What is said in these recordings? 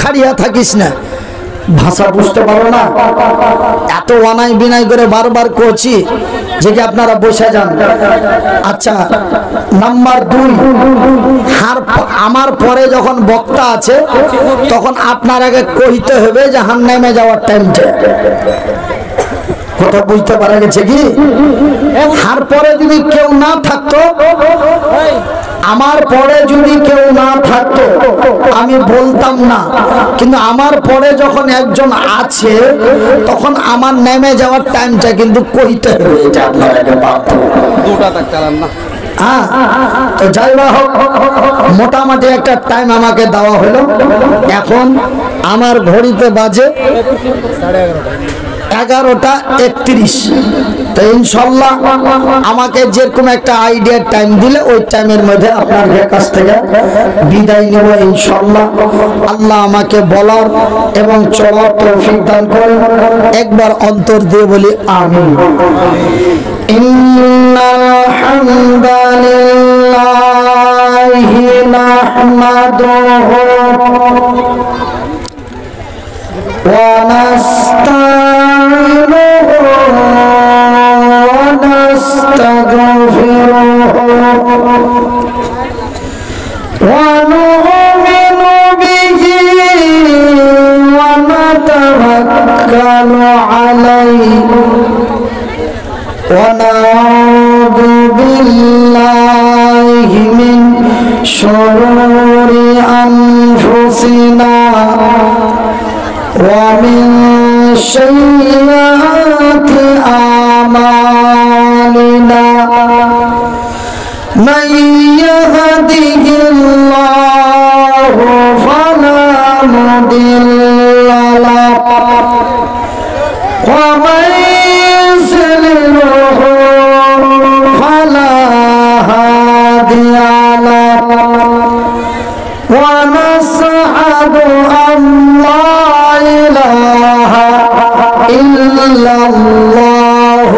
खारिया থাকিস না भाषा बुझते পারো না এত অনাই বিনাই করে বারবার কোচি যে কি আপনারা বসে যান। আচ্ছা নাম্বার 2 হারফ আমার পরে যখন বক্তা আছে তখন আপনার আগে কইতে হবে জাহান্নামে যাওয়ার টাইমটা কথা বুঝতে পারা গেছে কি। হার পরে যদি কেউ না থাকতো আমার পরে যদি কেউ না থাকতো আমি বলতাম না, কিন্তু আমার পরে যখন একজন আছে তখন আমার নেমে যাওয়ার টাইমটা কিন্তু কইতে হবে এটা আপনাকে পাবো দুটা টাকা চালান না। হ্যাঁ তো যাইবা হোক মোটামুটি একটা টাইম আমাকে দেওয়া হলো। এখন আমার ঘড়িতে বাজে 11:31। তো ইনশাআল্লাহ আমাকে যেরকম একটা আইডিয়ার টাইম দিলে ওই টাইমের মধ্যে আপনার কাছ থেকে বিদায় নেব ইনশাআল্লাহ। আল্লাহ আমাকে বলার এবং চলার তৌফিক দান করুন। একবার অন্তর দিয়ে বলি আমিন। ইন্নাল হামদালিল্লাহি নাহমাদুহু ওয়া নাস্তাইন ونعوذ بالله من شرور أنفسنا ومن سيئات أعمالنا من يهده الله فلا مضل له ومن الرزاق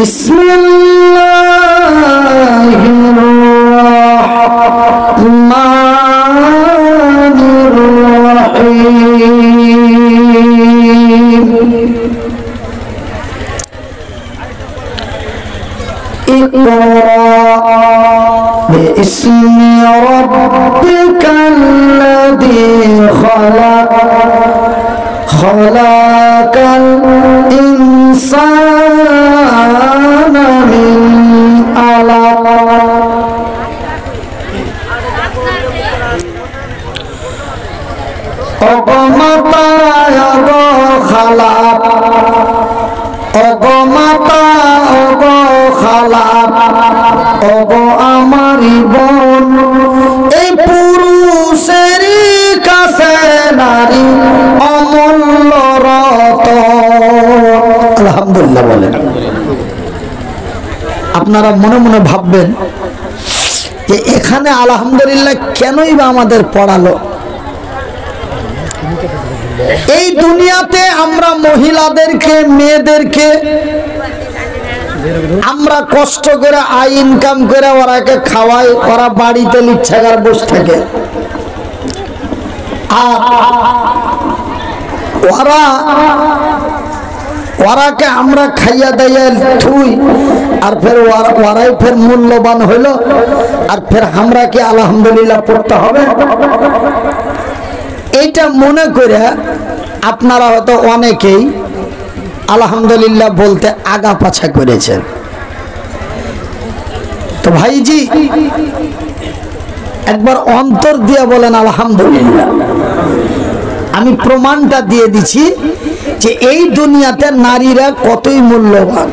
بسم الله الرحمن الرحيم اقرأ باسم ربك الذي خلق خلق الإنسان আপনারা মনে মনে ভাববেন যে এখানে আলহামদুলিল্লাহ কেনই বা আমাদের পড়ালো। এই দুনিয়াতে আমরা মহিলাদেরকে মেয়েদেরকে আমরা কষ্ট করে আয় ইনকাম করে ওরাকে খাওয়াই, ওরা বাড়িতে লিচ্ছাগার বসে থাকে। আর ওরা वारा के आम्रा खाइया दिया थुई और फिर वाराई फिर मूल्यवान हईल और फिर हमरा के आलहमदुलिल्लाह पढ़ते हबे एटा मने करे आपनारा होतो अनेकेई आलहमदुलिल्लाह बोलते आगा पाछा करेछेन। तो भाई जी एक बार अंतर दिया बोलें आलहमदुलिल्लाह। आमी प्रमाणटा दिए दिछि जे एई दुनियाते नारीरा कतई मूल्यवान।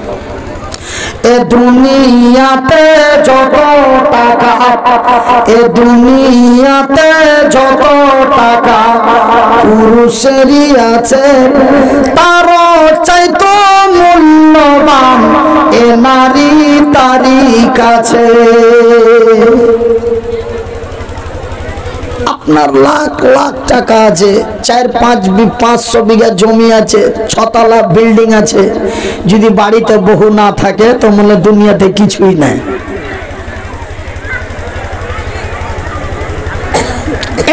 ए दुनियाते जतो टाका, ए दुनियाते जतो टाका पुरुषेरी आछे तार चाइतो मूल्यवान ए नारी तारी काछे। আপনার লাখ লাখ টাকা আছে, 4-5 বিঘা জমি আছে, 6 তলা বিল্ডিং আছে, যদি বাড়িতে বহু না থাকে তো মনে দুনিয়াতে কিছুই নাই।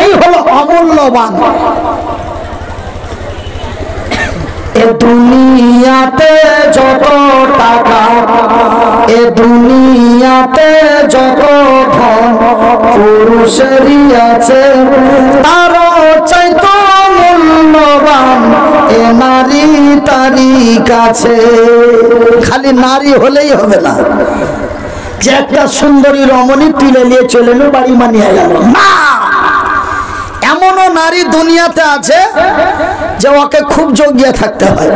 এই হলো অমূল্যবান। এ দুনিয়াতে যত টাকা, এ দুনিয়াতে যত ধন পুরুষেরই আছে তার চাইতে মূল্যবান এ নারী তারই কাছে। খালি নারী হলেই হবে না যে একটা সুন্দরী রমণী তুলে নিয়ে চলে এলো বাড়ি মানিয়ে গেল না, এমনও নারী দুনিয়াতে আছে যে ওকে খুব যোগ্যা থাকতে হয়।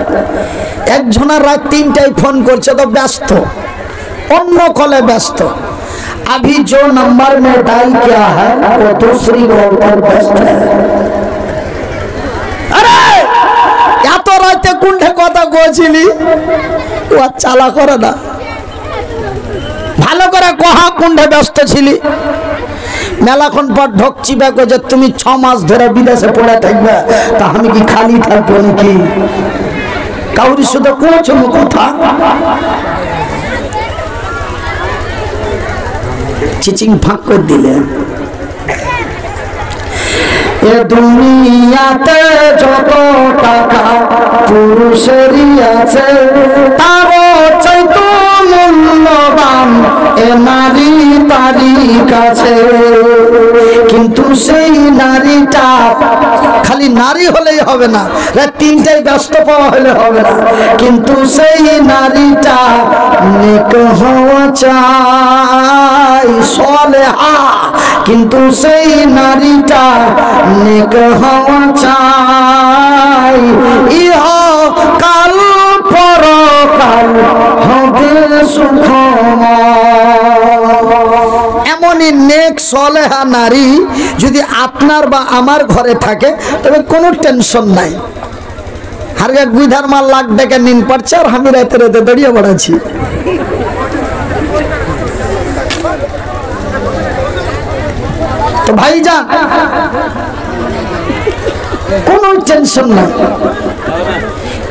একজনের রাত 3টায় ফোন করছে তো ব্যস্ত, অন্য কলে ব্যস্ত, अभी जो नंबर में डायल किया है वो दूसरी कॉल पर व्यस्त है। अरे या तो राते कुंडे कथा गोचिली वो चाला करे ना ভালো করে কহা কুন্ডে ব্যস্ত ছিলি মেলাখন পর ঢকছি ব্যাকো যে তুমি 6 মাস ধরে বিদেশে পড়ে থাকবে তা আমি কি খালি থাকবো নাকি কাউরি শুধু কোচো কথা चिचिंग फाँक कर दिले। ए दुनियाते जत टाका पुरुषेरी आछे तार चाইতে মূল্যবান এ নারী তারি কাছে। কিন্তু সেই নারীটা খালি নারী হলেই হবে না, রাত 3টায় ব্যস্ত পাওয়া হলে হবে না, কিন্তু সেই নারীটা নেক হওয়া চাই সলেহা, কিন্তু সেই নারীটা নেক হওয়া চাই ইহ কাল পরকাল হবে সুখময়। এমনই নেক সলেহা নারী যদি আপনার বা আমার ঘরে থাকে তবে কোনো টেনশন নাই। হারগা গুইধার মাল লাগ ডেকে নিন পড়ছে আর আমি রাতে রাতে দড়িয়ে বড়াছি। तो भाई जान कोनो टेंशन ना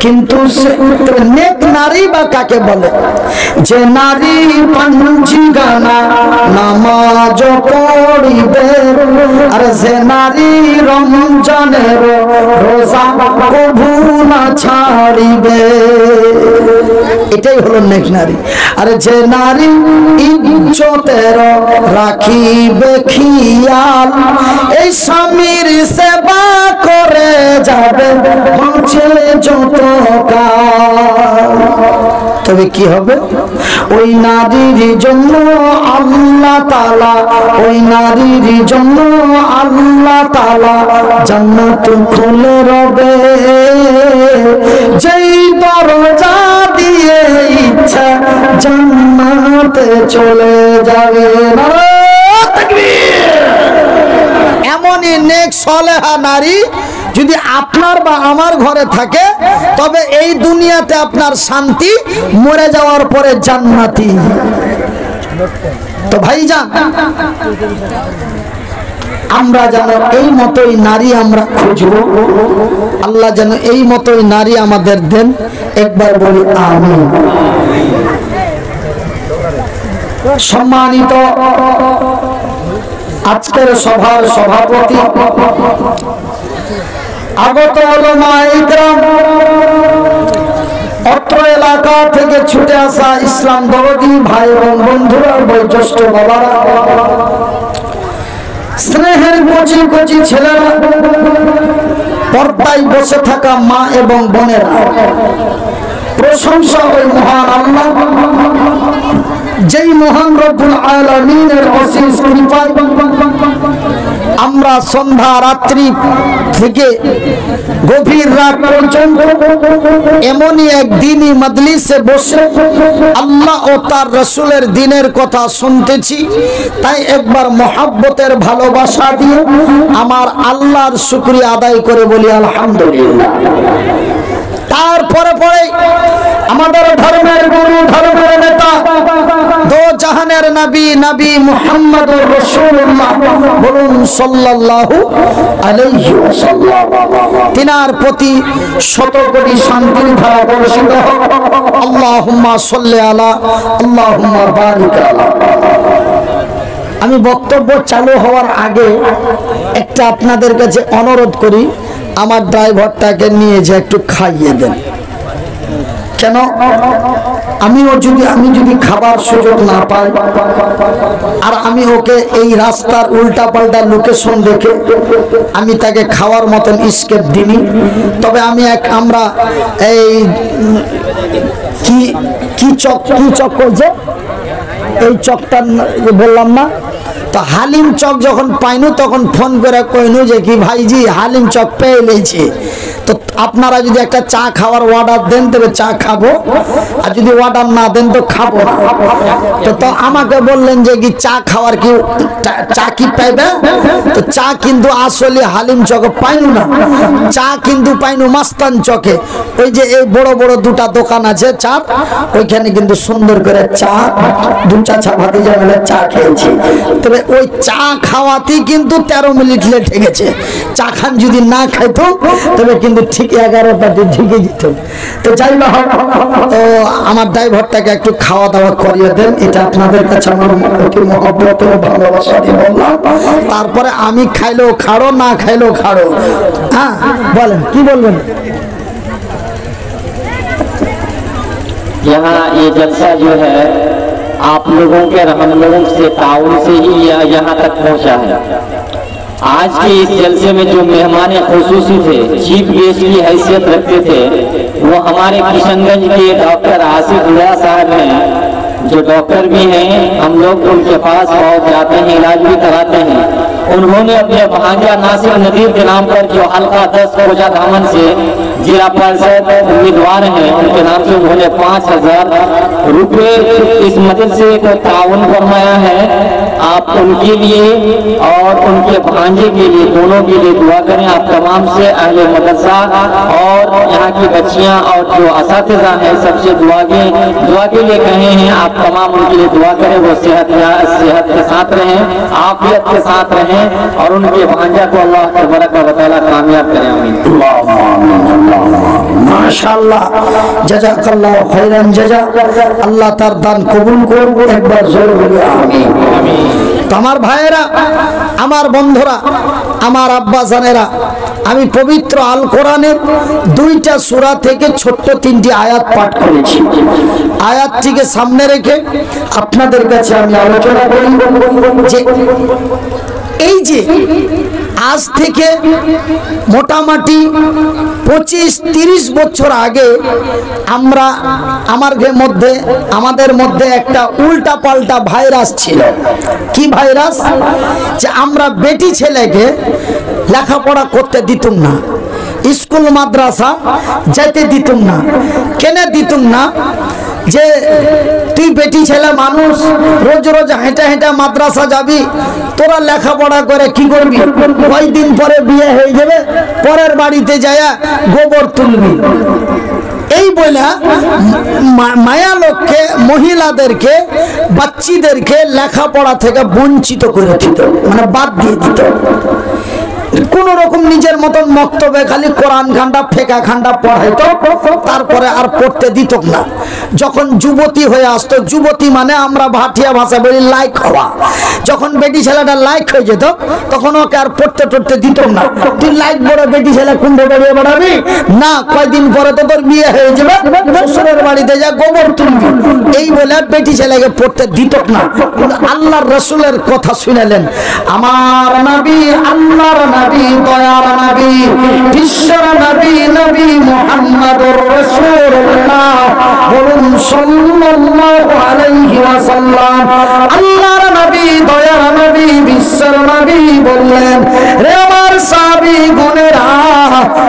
किंतु से नेक नारी बा काके बोले जे नारी पंजी गाना नमाज पढ़िबे और जे नारी रमजानेर रोजा कभू ना छाड़िबे এটাই হলো নেক নারী। আর যে নারী ইজ্জতের রাখিবে খেয়াল এই স্বামীর সেবা করে যাবে বাঁচে যতকাল তবে কি হবে ওই নারীর জন্য আল্লাহ তাআলা, ওই নারীর জন্য আল্লাহ তাআলা জান্নাত খুলে রবে। যেই দরজা দিয়ে ইচ্ছা জান্নাতে চলে যাবে। নারায়ে তাকবীর। এমনই নেক সলেহা নারী যদি আপনার বা আমার ঘরে থাকে তবে এই দুনিয়াতে আপনার শান্তি, মরে যাওয়ার পরে জান্নাতি। তো ভাইজান আমরা যেন এই মতোই নারী আমরা খুঁজব, আল্লাহ যেন এই মতোই নারী আমাদের দেন। একবার বলি আমিন। সম্মানিত আজকের সভার সভাপতি আগত ওলামায়ে কেরাম अत्र एलाका थेके छुटे आसा इस्लाम दर्दी भाई एवं बंधुरा बयोज्येष्ठ बाबारा स्नेहेर कोचि कोचि छेलेरा पर्दाय बसे थाका मा एवं बोनेरा प्रशंसा ओई महान आल्लाह जेई महान रब्बुल आलामीनेर असीम कृपाय आम्रा सन्ध्या रात्रि थेके गभीर रात पर्यन्त एमोनी एक दीनी मजलिसे बसे अल्लाह ओ तार रसूलेर दिनेर कथा सुनतेछि ताई एकबार मोहब्बतेर भालोबासा दिए आमार आल्लाहर शुक्रिया आदाय करे बोली आलহামদুলিল্লাহ। तारपरे पड़े आमादेर धर्मेर गुरु धर्मेर नेता दो जहानेर नबी नबी मुहम्मदुर रसूलुल्लाह बोलुन सल्लल्लाहु अलैहि वसल्लम तिनार प्रति शत कोटी शांतिर धारा बर्षित होक। अल्लाहुम्मा सल्लि आला अल्लाहुम्मा बारिक आला। आमी बक्तव्य चालू होवार आगे एकटा आपनादेर काछे अनुरोध करी आमार ड्राइवरटाके निये जे एकटु खाइये देन केन आमी खाबार सुयोग ना पाई आर आमी ओके एई रास्तार उल्टा पाल्टा लोकेशन देखे आमी ताके खावार मतन स्केप दिनी। तबे आमी एक आमरा एई की चक करजे एई चकटा बोललाम ना तो हालिम चक जखन पाइनु तखन फोन करे कइनु जे कि भाईजी हालिम चक पेये लेछि तो आपनारा जो एक चा खावार ऑर्डर दें तब चा खाबो और जो ऑर्डर ना दें तो खाबो ना। तो आमाके बोलें जे कि चा खावार की चा की पाइबे तो चा किन्तु आसले हालिम चके पाइनु ना चा किन्तु पाइनु मस्तान चके ओई जे ए बड़ो बड़ो दुटा दोकान आछे चार ओइखाने किन्तु सुंदर करे चा दु चाचा भातिजा मिले चा खेयेछि। तबे ওই চা খাওয়াতেই কিন্তু 13 মিনিট লেট হয়ে গেছে। চা খান যদি না খাইতো তবে কিন্তু ঠিক 11টাতে ঢুকে যেত। তো যাই না তো আমার ড্রাইভারটাকে একটু খাওয়া দাওয়া করিয়ে দেন এটা আপনাদের কাছে আমার অতি মহব্বত ও ভালোবাসা দিয়ে বললাম। তারপরে আমি খাইলো খাড়ো না খাইলো খাড়ো। হ্যাঁ বলেন কি বলবেন। यहां ये जलसा जो है आप लोगों के हम लोगों से ताउन से ही यहाँ तक पहुँचा है। आज के इस जलसे में जो मेहमान खुसूसी थे चीफ गेस्ट की हैसियत रखते थे वो हमारे किशनगंज के डॉक्टर आसिफ उल्ला साहब हैं जो डॉक्टर भी हैं। हम लोग उनके पास बहुत जाते हैं इलाज भी कराते हैं। उन्होंने अपने भांजा नासिर नदीर के नाम पर जो हल्का 10 कोजा धामन से जिला परिषद उम्मीदवार हैं उनके नाम से उन्होंने 5,000 रुपये इस मदरसे को ताउन फरमाया है। आप उनके लिए और उनके भांजे के लिए दोनों के लिए दुआ करें। आप तमाम से अहले मदरसा और यहाँ की बच्चियाँ और जो असातिज़ा हैं सबसे दुआ के लिए कहे हैं। आप तमाम उनके लिए दुआ करें वो सेहत के साथ रहें आफियत के साथ रहें और उनके भांजा को अल्लाह तबारक व तआला कामयाब करें। आमीन। माशाल्लाह जज़ाकल्लाहु खैरन जज़ा अल्लाह तार दान कबूल करो एक बार जोर बोलिए आमीन। तमार भाईरा आमार बंधुरा आमार अब्बा जानेरा आमी पवित्र आल कुरानेर 2टा सूरा थेके छोट्ट 3टी आयात पाठ करेछि। आयातটিকে सामने रेखे आपनादेर काছে आमी आलोचना करी যে এই যে आज থেকে মোটামুটি 25-30 বছর আগে আমরা আমাদের মধ্যে একটা উল্টা পাল্টা ভাইরাস ছিল। কি ভাইরাস যে আমরা বেটি ছেলেকে লেখাপড়া করতে দিতাম না স্কুল মাদ্রাসা যেতে দিতাম না কেন দিতাম না যে তুই বেটি ছেলে মানুষ রোজ রোজ হেঁটে হেঁটে মাদ্রাসা যাবি তোরা লেখাপড়া করে কি করবি কয়দিন পরে বিয়ে হয়ে যাবে পরের বাড়িতে যায় গোবর তুলবি এই বইলা মায়া লোককে মহিলাদেরকে বাচ্চিদেরকে লেখাপড়া থেকে বঞ্চিত করে দিত মানে বাদ দিয়ে দিত। কোন कोनो रकम निजेर मतन मक्तबे खाली कुरान खानटा फेका खानटा पढ़ाइतो तारपरे आर पढ़ते दितो ना। जखन युवती हये आसतो, युवती माने आमरा भाटिया भाषाय बलि लाइक हवा, जखन बेटी छेलाटा लाइक हये जेतो तखन ओके आर पढ़ते टढ़ते दितो ना। तुई लाइक बड़ो बेटी छेला कुंडे बड़िये बड़ाबि ना, कय दिन परे तो तोर बिये हये जाबे, শ্বশুরের বাড়িতে যা গোবর তুলবি, এই বলে বেটি ছেলেকে পড়তে দিতো না। আল্লাহর রাসূলের কথা শুনলেন আমার নবী, আল্লাহর নবী, দয়ার নবী, বিশ্বের নবী, নবী মুহাম্মদুর রাসূলুল্লাহ বলুন সাল্লাল্লাহু আলাইহি ওয়াসাল্লাম। আল্লাহর নবী, দয়ার নবী, বিশ্বের নবী বললেন রে আমার সাহাবী গুণেরা,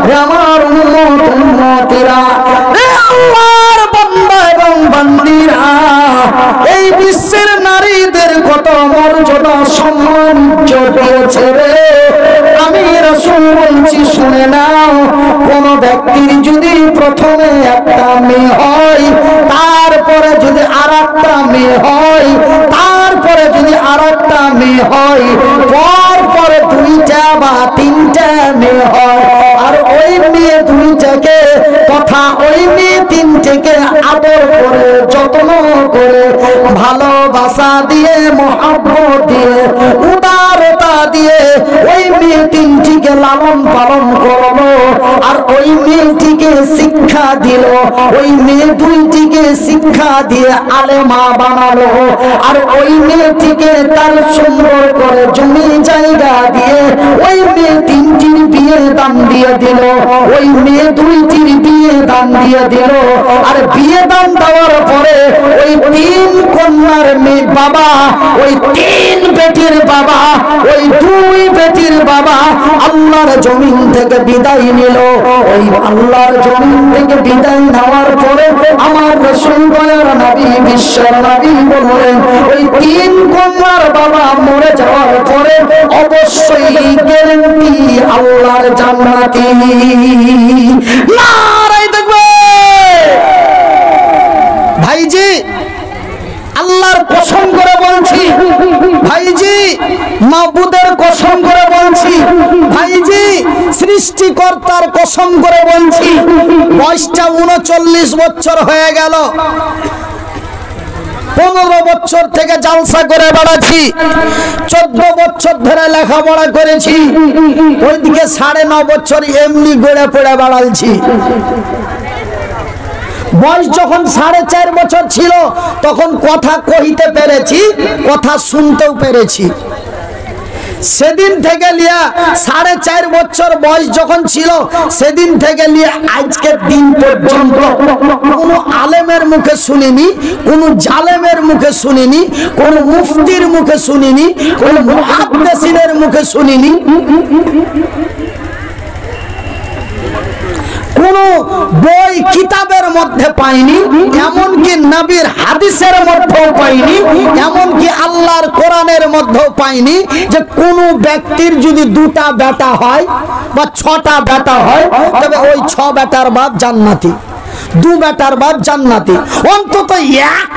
রে আমার উম্মত উম্মতিরা, রে আল্লাহর বান্দা এবং বান্দিরা, এই বিশ্বের নারীদের কত মর্যাদা সম্মান দিয়েছে রে। আমি রাসূল বলছি শুনে নাও, কোন ব্যক্তির যদি প্রথমে একটা মেয়ে হয়, তারপরে যদি আরেকটা মেয়ে হয়, তারপরে যদি আরেকটা মেয়ে হয়, পরপরে দুইটা বা তিনটা মেয়ে হয়, আর ওই মেয়ে দুইটাকে তথা ওই মেয়ে তিনটাকে আদর করে যত্ন করে ভালোবাসা দিয়ে মহব্বত দিয়ে উদারতা দিয়ে ওই মেয়ে তিনটিকে লালন পালন করলো, আর ওই মেয়েটিকে শিক্ষা দিল, ওই মেয়ে দুইটিকে শিক্ষা দিয়ে আলেমা বানালো, আর ওই মেয়েটিকে তার সুন্দর করে জমি জায়গা দিয়ে ওই মেয়ে তিনটির বিয়ে দান দিয়ে দিল, ওই মেয়ে দুইটির বিয়ে দান দিয়ে দিল। আর বিয়ে দান দেওয়ার পরে ওই তিন কন্যার মেয়ে বাবা, ওই তিন বেটির বাবা, ওই দুই বেটির বাবা আল্লাহর জমিন থেকে বিদায় নিল। ওই আল্লাহর জমিন থেকে বিদায় নেওয়ার পরে আমার রাসূল দয়ার নবী বিশ্বের নবী বললেন ওই তিন কন্যার বাবা মরে যাওয়ার পরে অবশ্যই গ্যারান্টি আল্লাহর জান্নাতি। নারায়ে তাকবীর। ভাইজি আল্লাহর কসম করে বলছি, ভাইজি মাবুদের কসম করে বলছি, ভাইজি সৃষ্টিকর্তার কসম করে বলছি, বয়সটা ৩৯ বছর হয়ে গেল, ১৫ বছর থেকে জালসা করে বেড়াচ্ছি, ১৪ বছর ধরে লেখাপড়া করেছি, ওইদিকে ৯.৫ বছর এমনি গড়ে পড়ে বেড়াচ্ছি। বয়স যখন ৪.৫ বছর ছিল তখন কথা কহিতে পেরেছি, কথা শুনতেও পেরেছি। সেদিন থেকে লিয়া ৪.৫ বছর বয়স যখন ছিল সেদিন থেকে লিয়া আজকের দিন পর্যন্ত কোনো আলেমের মুখে শুনিনি, কোনো জালেমের মুখে শুনিনি, কোনো মুফতির মুখে শুনিনি, কোনো মুহাদ্দিসিনের মুখে শুনিনি, কোনো বই কিতাবের মধ্যে পাইনি, এমনকি নবীর হাদিসের মধ্যেও পাইনি, এমনকি আল্লাহর কোরআনের মধ্যেও পাইনি যে কোনো ব্যক্তির যদি ২টা বেটা হয় বা ৬টা বেটা হয় তবে ওই ৬ বেটার বাপ জান্নাতি, ২ বেটার বাপ জান্নাতি, অন্তত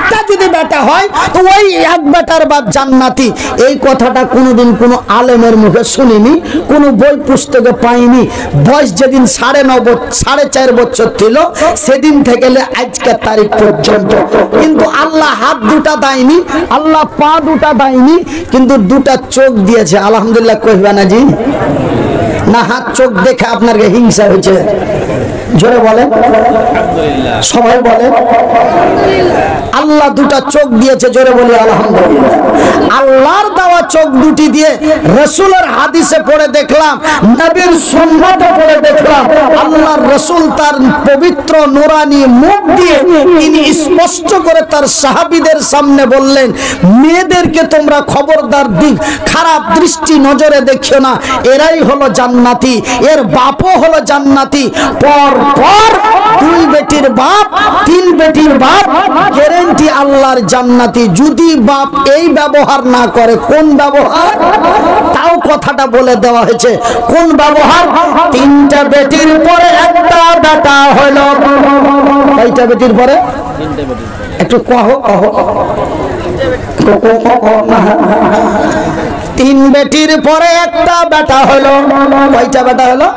একটা যদি বেটা হয় তো ওই এক বেটার বাপ জান্নাতি। এই কথাটা কোনোদিন কোনো আলেমের মুখে শুনিনি, কোনো বই পুস্তকে পাইনি। বয়স যেদিন ৪.৫ বছর ছিল সেদিন থেকে আজকের তারিখ পর্যন্ত, কিন্তু আল্লাহ হাত দুটা দেয়নি, আল্লাহ পা দুটা দেয়নি, কিন্তু দুটা চোখ দিয়েছে। আলহামদুলিল্লাহ কইবা না জি না? হাত চোখ দেখে আপনার হিংসা হয়েছে? জোরে বলেন, সবাই বলেন আল্লাহ দুটা চোখ দিয়েছে। জোরে বলি আলহামদুলিল্লাহ। আল্লাহর দেওয়া চোখ দুটি দিয়ে রাসূলের হাদিসে পড়ে দেখলাম, নবীর সুন্নতে পড়ে দেখলাম, আল্লাহর রাসূল তার পবিত্র নূরানি মুখ দিয়ে তিনি স্পষ্ট করে তার সাহাবীদের সামনে বললেন মেয়েদেরকে তোমরা খবরদার দিক খারাপ দৃষ্টি নজরে দেখো না, এরাই হলো জান্নাতি, এর বাপও হলো জান্নাতি। পর পর দুই বেটির বাপ, তিন বেটির বাপ গ্যারান্টি আল্লাহর জান্নাতি, যদি বাপ এই ব্যবহার না করে। কোন ব্যবহার? তাও কথাটা বলে দেওয়া হয়েছে, কোন ব্যবহার? তিনটা বেটির পরে একটা বেটা হলো, কয়টা বেটির পরে? একটু কহ, तीन बेटिर परे एकटा बेटा हलो कयटा बेटा हलो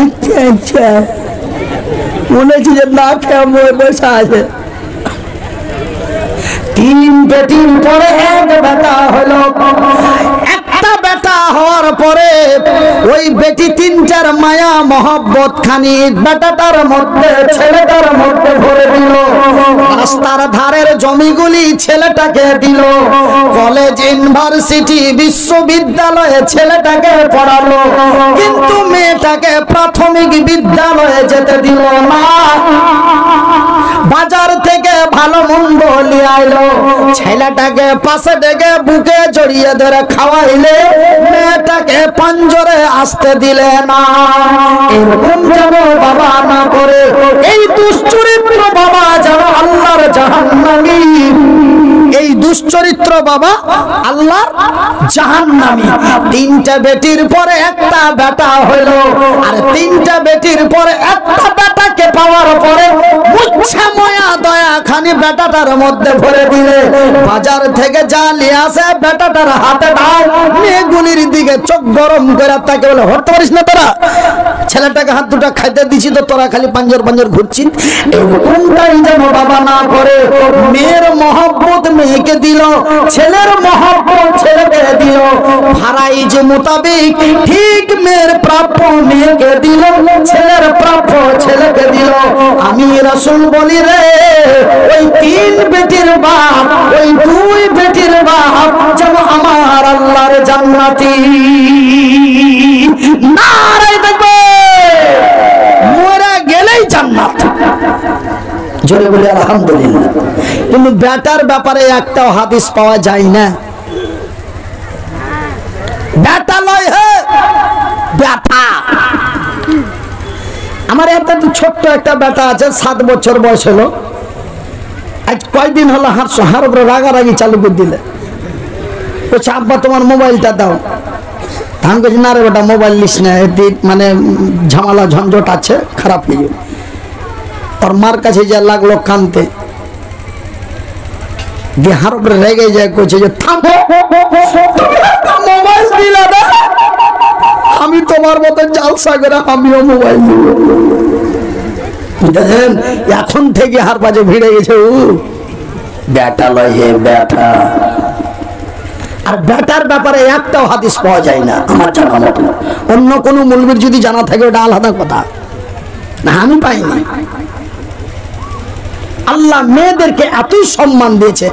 अच्छा मने जे ना केमन बसा आछे तीन बेटिर परे एक बेटा हलो एकटा बेटा होवार परे ओई बेटी तीन चार माया मोहब्बत खानी बेटाटार मध्य छेलेटार मध्य भरे दिल रास्तार धारेर जमीगुली छेलेटाके दिल कलेज यूनिवर्सिटी विश्वविद्यालय छेलेटाके पढ़ालो किन्तु मेटाके प्राथमिक विद्यालय जेते दिल ना बाजार थेके भालो मन्द निये आइलो छेलेटाके पाशे डेके बुके जड़िये धरे खावाइले मेटाके पांजरे आस्ते दिले ना एरकम जानो बाबा ना करे एई दुश्चरित्र बाबा जानो अल्लाहर जहन्नामी दुश्चरित्र बाबा अल्लाह जहन्नामी तीनटा बेटिर पर एकटा बेटा हलो और तीनटा बेटिर पर एकटा बेटाके पावार परे मुच्छा माया दया खानी बेटाटार मध्य भरे दिले बाजार थेके जा निये आसे बेटाटार हाथे दाओ मेगुलिर दिके चोख गरम करे ताके बोले हटते पारिस ना तोरा छेलेटाके हाथ दुटा खाइते दिछि तो तोरा खाली पांजर पांजर घुरछिस एरकमटाई जेन बाबा ना करे मेर मोहब्बत মেয়েকে দিল ছেলের মহব্বত ছেলেকে দিল ফরাইজ মোতাবেক ঠিক মেয়ের প্রাপ্য মেয়েকে দিল ছেলের প্রাপ্য ছেলেকে দিল আমি রাসূল বলি রে ওই তিন বেটির বাপ ওই দুই বেটির বাপ যেন আমার আল্লাহর জান্নাতি নারে দেখবে মরে গেলেই জান্নাত জোরে বলি আলহামদুলিল্লাহ কিন্তু বেটার ব্যাপারে একটাও হাদিস পাওয়া যায় না বেটা লয় হে বেটা আমার একটা ছোট্ট একটা বেটা আছে 7 বছর বয়স হলো আজ কয়দিন হলো হার উপরে রাগারাগি চালু করে দিলে বলছে আব্বা তোমার মোবাইলটা দাও ধান কইছ না রে বেটা মোবাইল নিস না এতে মানে ঝামেলা ঝঞ্ঝট আছে খারাপ হয়ে যাবে और मार का जा लागलो कानते बिहार पर रह गई जाए कुछ थामो मोबाइल दिला दे हमी तुम्हार मत जलसा करा हमीओ मोबाइल देखें एखन थेके हार बाजे भिड़े गेछे उ बेटा लय हे बेटा और बेटार ব্যাপারে एकटाও हादिस पावा जाय ना आमार जाना मत अन्य कोनो मूलबीर यदि जाना थाके ओटा आलादा कथा ना आमी पाइनी আল্লাহ মেয়েদেরকে এত সম্মান দিয়েছে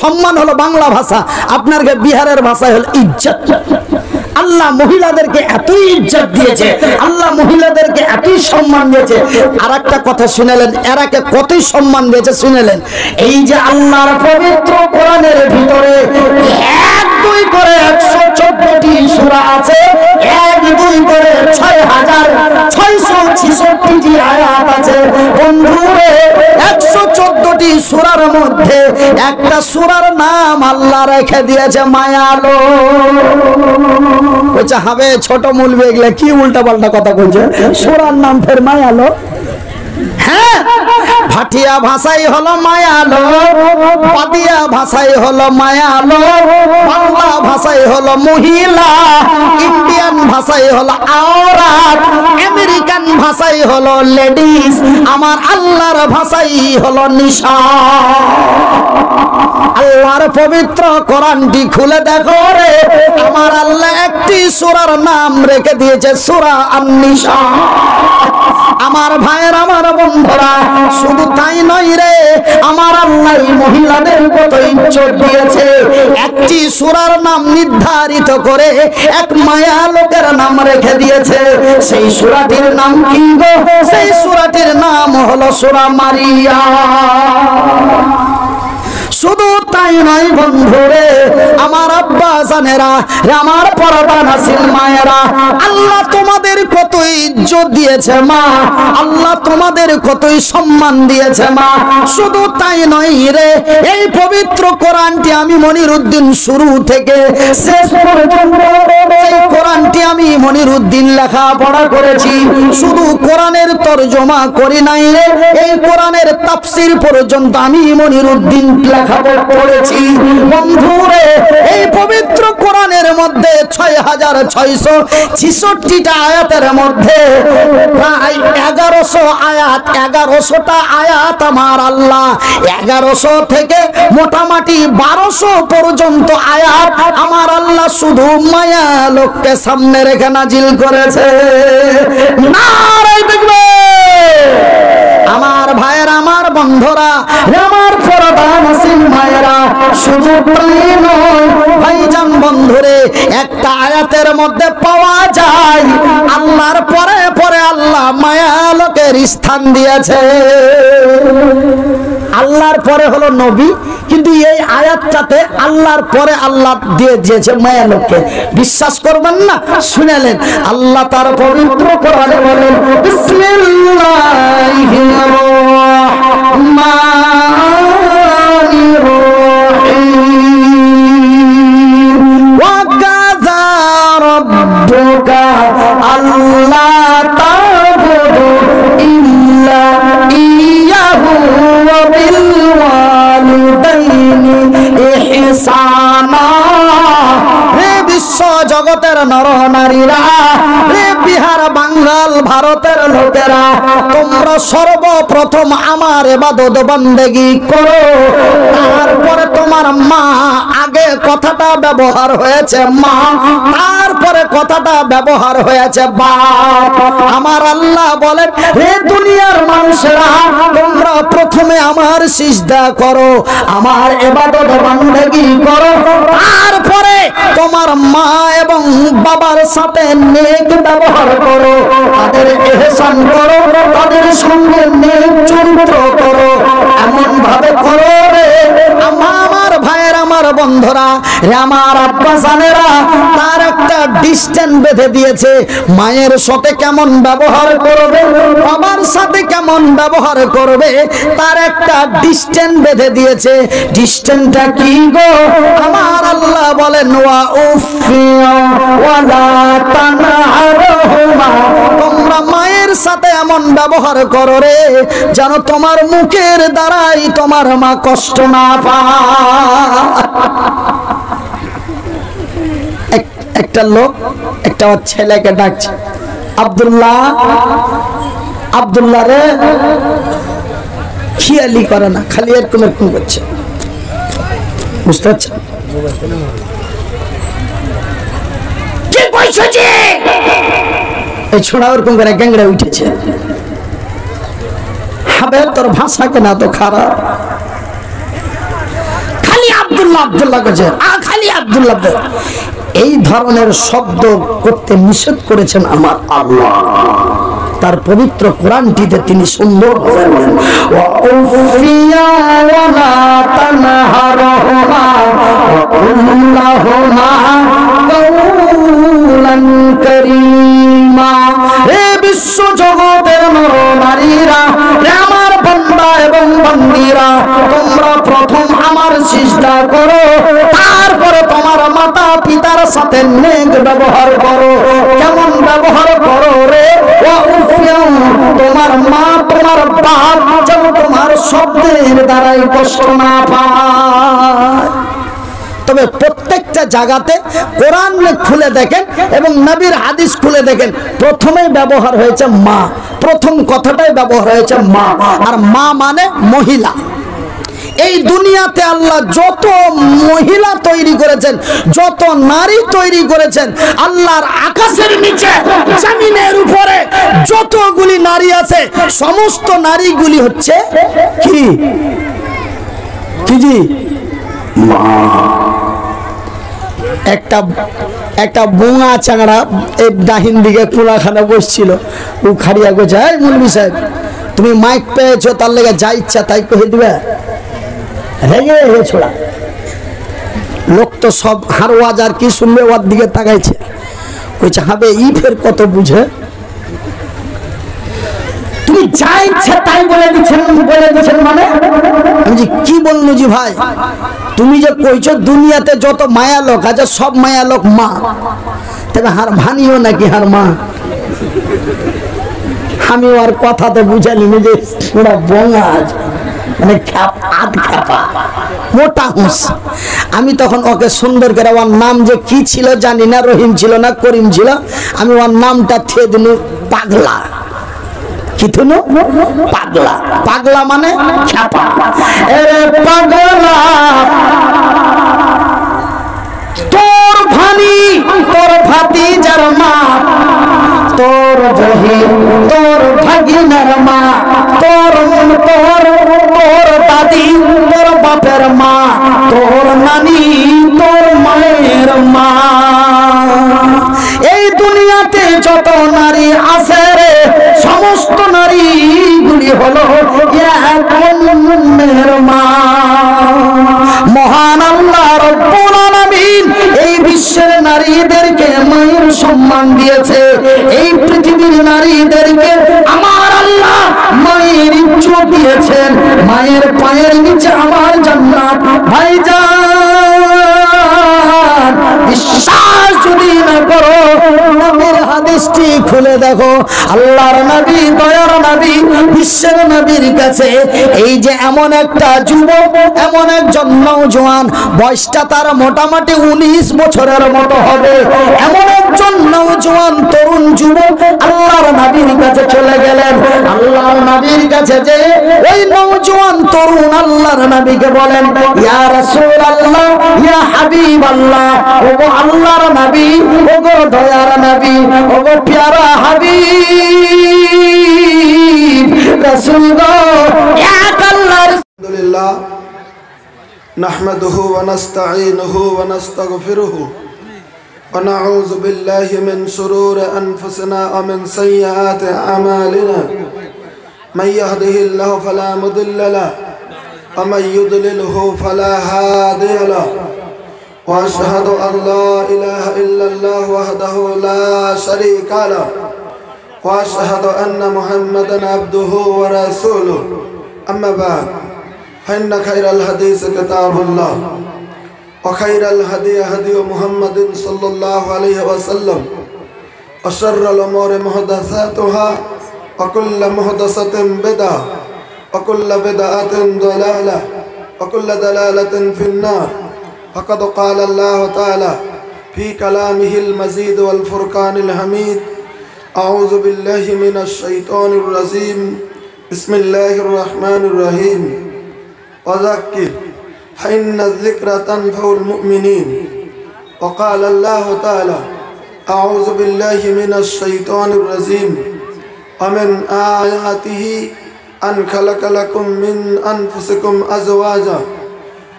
সম্মান হলো বাংলা ভাষা আপনার বিহারের ভাষায় হলো इज्जत আল্লাহ মহিলাদেরকে এত इज्जत দিয়েছে আল্লাহ মহিলাদেরকে এত সম্মান দিয়েছে আরেকটা কথা শুনেলেন এরাকে কত সম্মান দিয়েছে শুনেলেন এই যে আল্লাহর পবিত্র কোরআনের ভিতরে এক দুই করে 114টি সূরা আছে এক দুই করে 6666টি আয়াত আছে বন্ধুরা 114টি সূরার মধ্যে একটা সূরার নাম আল্লাহ রেখে দিয়েছে মায়ালো ওটা হবে ছোট মুলবি এগুলা কি উল্টাপাল্টা কথা কইছে সূরার নাম ফের মায়ালো হ্যাঁ ভাটিয়া ভাষাই হলো মায়ালো পাতিয়া ভাষাই হলো মায়ালো বাংলা ভাষাই হলো মহিলা ইন্ডিয়ান ভাষাই হলো আওরাত আমেরিকান ভাষাই হলো লেডিস আমার আল্লাহর ভাষাই হলো নিশা আল্লাহর পবিত্র কোরআনটি খুলে দেখো রে আমার আল্লাহ একটি সূরার নাম রেখে দিয়েছে সূরা আন-নিশা আমার ভাইয়ের আমার বন্ধুরা শুধু তাই নয় রে আমার আল্লাহ মহিলাদের কত ইজ্জত দিয়েছে একটি সূরার নাম নির্ধারিত করে এক মায়া লোকের নাম রেখে দিয়েছে সেই সূরাটির নাম কি গো সেই সূরাটির নাম হলো সূরা মারিয়াম শুধু তাই নয় বন্ধুরে আমার আব্বা জানেরা আমার পরদানশীল মায়েরা আল্লাহ তোমাদের কত ইজ্জত দিয়েছে মা আল্লাহ তোমাদের কত সম্মান দিয়েছে মা শুধু তাই নয় রে এই পবিত্র কোরআনটি আমি মনিরুদ্দিন শুরু থেকে শেষ পর্যন্ত এই কোরআনটি আমি মনিরুদ্দিন লেখা পড়া করেছি শুধু কোরআনের তরজমা করি নাই রে এই কোরআনের তাফসীর পর্যন্ত আমি মনিরুদ্দিন खबर पड़ेছি বন্ধুরে এই পবিত্র কোরআনের মধ্যে 6666টা আয়াতের মধ্যে প্রায় 1100 আয়াত 1100টা আয়াত আমার আল্লাহ 1100 থেকে মোটামুটি 1200 পর্যন্ত আয়াত আমার আল্লাহ শুধু মায়া লোককে সামনে রেখে নাজিল করেছে নারে দেখবে আমার ভাইরা আমার বন্ধুরা আমার পরদান সিং ভাইরা শুধু প্রায় নয় ভাইজান বন্ধুরে একটা আয়াতের মধ্যে পাওয়া যায় আল্লাহর পরে পরে আল্লাহ মায়া লোকের স্থান দিয়েছে আল্লাহর পরে হলো নবী কিন্তু এই আয়াতটাতে আল্লাহর পরে আল্লাহ দিয়ে দিয়েছে মায়া লোককে বিশ্বাস করবেন না শুনেলেন আল্লাহ তার পবিত্র কোরআনে বলেন বিসমিল্লাহির রাহমানির রাহিম ওয়া কাযা রাব্বুকা আল্লাহ তা'বুদু ইল্লা জগতের নর নারীরা রে বিহার বাঙ্গাল ভারতের লোকেরা তোমরা সর্বপ্রথম আমার ইবাদত বন্দেগী করো তারপরে তোমার মা আগে কথাটা ব্যবহার হয়েছে মা তারপরে কথাটা ব্যবহার হয়েছে বাপ আমার আল্লাহ বলেন হে দুনিয়ার মানুষেরা তোমরা প্রথমে আমার সিজদা করো আমার ইবাদত বন্দেগী করো তারপরে তোমার মা এবং বাবার সাথে নেক ব্যবহার করো তাদের ইহসান করো তাদের সঙ্গে নেক চরিত্র করো এমন ভাবে করো রে আমার ভাইয়ের আমার বন্ধুরা রে আমার আব্বা জানেরা তার একটা ডিসটেন্স বেঁধে দিয়েছে মায়ের সাথে কেমন ব্যবহার করবে বাবার সাথে কেমন ব্যবহার করবে তার একটা ডিসটেন্স বেঁধে দিয়েছে ডিসটেন্সটা কি গো আমার আল্লাহ বলেন ওয়া উফি ওয়ালা তানহারহুমা তোমরা মায়ের সাথে এমন ব্যবহার করো রে যেন তোমার মুখের দ্বারাই তোমার মা কষ্ট না পায় একটা লোক একটা ছেলেকে ডাকছে আব্দুল্লাহ আব্দুল্লাহ রে খেয়ালি করে না খালি এরকম করছে বুঝতে পারছেন কি কইছো যে এই ছোড়া ওরকম করে গ্যাংড়া উঠেছে হবে তোর ভাষা কেন তো খারাপ খালি আব্দুল্লাহ আব্দুল্লাহ করছে খালি আব্দুল্লাহ এই ধরনের শব্দ করতে নিষেধ করেছেন আমার আল্লাহ তার পবিত্র কোরআনটিতে তিনি সুন্দর বলেন ওয়া উফিয়া ওয়া লা তানহারহুমা ওয়া কুল্লাহুমা কাওলান কারীমা হে বিশ্ব জগতের নর নারীরা আমার বান্দা এবং বান্দীরা তোমরা প্রথম আমার সিজদা করো তারপরে তোমার মাতা পিতার সাথে নেক ব্যবহার করো কেমন ব্যবহার করো রে তোমার মা তোমার বাপ যেন তোমার শব্দের দ্বারাই কষ্ট না পায় তবে প্রত্যেকটা জায়গাতে কোরআন খুলে দেখেন এবং নবীর হাদিস খুলে দেখেন প্রথমেই ব্যবহার হয়েছে মা প্রথম কথাটাই ব্যবহার হয়েছে মা আর মা মানে মহিলা এই দুনিয়াতে আল্লাহ যত মহিলা তৈরি করেছেন যত নারী তৈরি করেছেন আল্লাহর আকাশের নিচে জমিনের উপরে যতগুলি নারী আছে সমস্ত নারীগুলি হচ্ছে কি কি মা একটা একটা বোঙা চাংড়া এই ডাহিন দিকে কুলাখানা বসছিল ও খাড়িয়া কইছে এই মুলবি সাহেব তুমি মাইক পেয়েছো তার লেগে যা ইচ্ছা তাই কই দিবে রেগে ছোড়া লোক তো সব হারওয়াজ আর কি শুনবে ওর দিকে তাকাইছে কইছে হবে ই ফের কত বুঝে তুমি যা ইচ্ছা তাই বলে দিচ্ছেন মানে আমি যে কি বললো জি ভাই তুমি যে কইছো দুনিয়াতে যত মায়া লোক আছে সব মায়া লোক মা তাহলে হার ভানিও নাকি হার মা আমি ওর কথা তো বুঝালিনি যে ওরা বোঙা আছে মানে খ্যাপ আদ খ্যাপা মোটা হুঁস। আমি তখন ওকে সুন্দর করে ওর নাম যে কি ছিল জানি না, রহিম ছিল না করিম ছিল, আমি ওর নামটা থিয়ে দিন পাগলা। कितनो पागला, पागला माने ख्यापा। अरे पागला तोर भानी तोर भाती जरमा तोर बहिन तोर भगिनर माँ तोर मन तोर तोर दादी तोर बापेर माँ तोर नानी तोर मायेर माँ। এই দুনিয়াতে যত নারী আছে রে সমস্ত নারীগুলি হলো এক উম্মের মা। মহান আল্লাহ রব্বুল আলামিন এই বিশ্বের নারীদেরকে মায়ের সম্মান দিয়েছে। এই পৃথিবীর নারীদেরকে আমার আল্লাহ মায়ের ইজ্জত দিয়েছেন। মায়ের পায়ের নিচে আমার জান্নাত। ভাইজান বিশ্বাস যদি না করো হাদিসটি খুলে দেখো, আল্লাহর নবী দয়ার নবী বিশ্বের নবীর কাছে এই যে এমন একটা যুবক, এমন একজন নওজোয়ান, বয়সটা তার মোটামুটি ১৯ বছরের মতো হবে, এমন একজন নওজোয়ান তরুণ যুবক আল্লাহর নবীর কাছে চলে গেলেন। আল্লাহর নবীর কাছে যে ওই নওজোয়ান তরুণ আল্লাহর নবীকে বলেন, ইয়া রাসূলুল্লাহ ইয়া হাবিবাল্লাহ, ওগো আল্লাহর নবী ওগো দয়ার নবী ওগো প্যারা হাবিব রাসূল গো এক আল্লাহর। আলহামদুলিল্লাহ নাহমাদুহু ওয়া نستাইনুহু ওয়া نستাগফিরুহু ওয়া নাউযু বিল্লাহি মিন শুরুরি আনফুসিনা ওয়া মিন সাইয়্যাতি আমালিনা মান ইয়াহদিহিল্লাহু ফালা মুদিল্লা লাহু ওয়া মান ইউদ্লিলহু ফালা হাদিয়া লাহু। وأشهد أن لا إله إلا الله وحده لا شريك له وأشهد أن محمدا عبده ورسوله أما بعد فإن خير الحديث كتاب الله وخير الهدي هدي محمد صلى الله عليه وسلم وشر الأمور محدثاتها وكل محدثة بدعة وكل بدعة ضلالة وكل ضلالة في النار। فقد قال الله تعالى في كلامه المزيد والفرقان الحميد أعوذ بالله من الشيطان الرجيم بسم الله الرحمن الرحيم وذكر فإن الذكر تنفع المؤمنين وقال الله تعالى أعوذ بالله من الشيطان الرجيم ومن آياته أن خلق لكم من أنفسكم أزواجا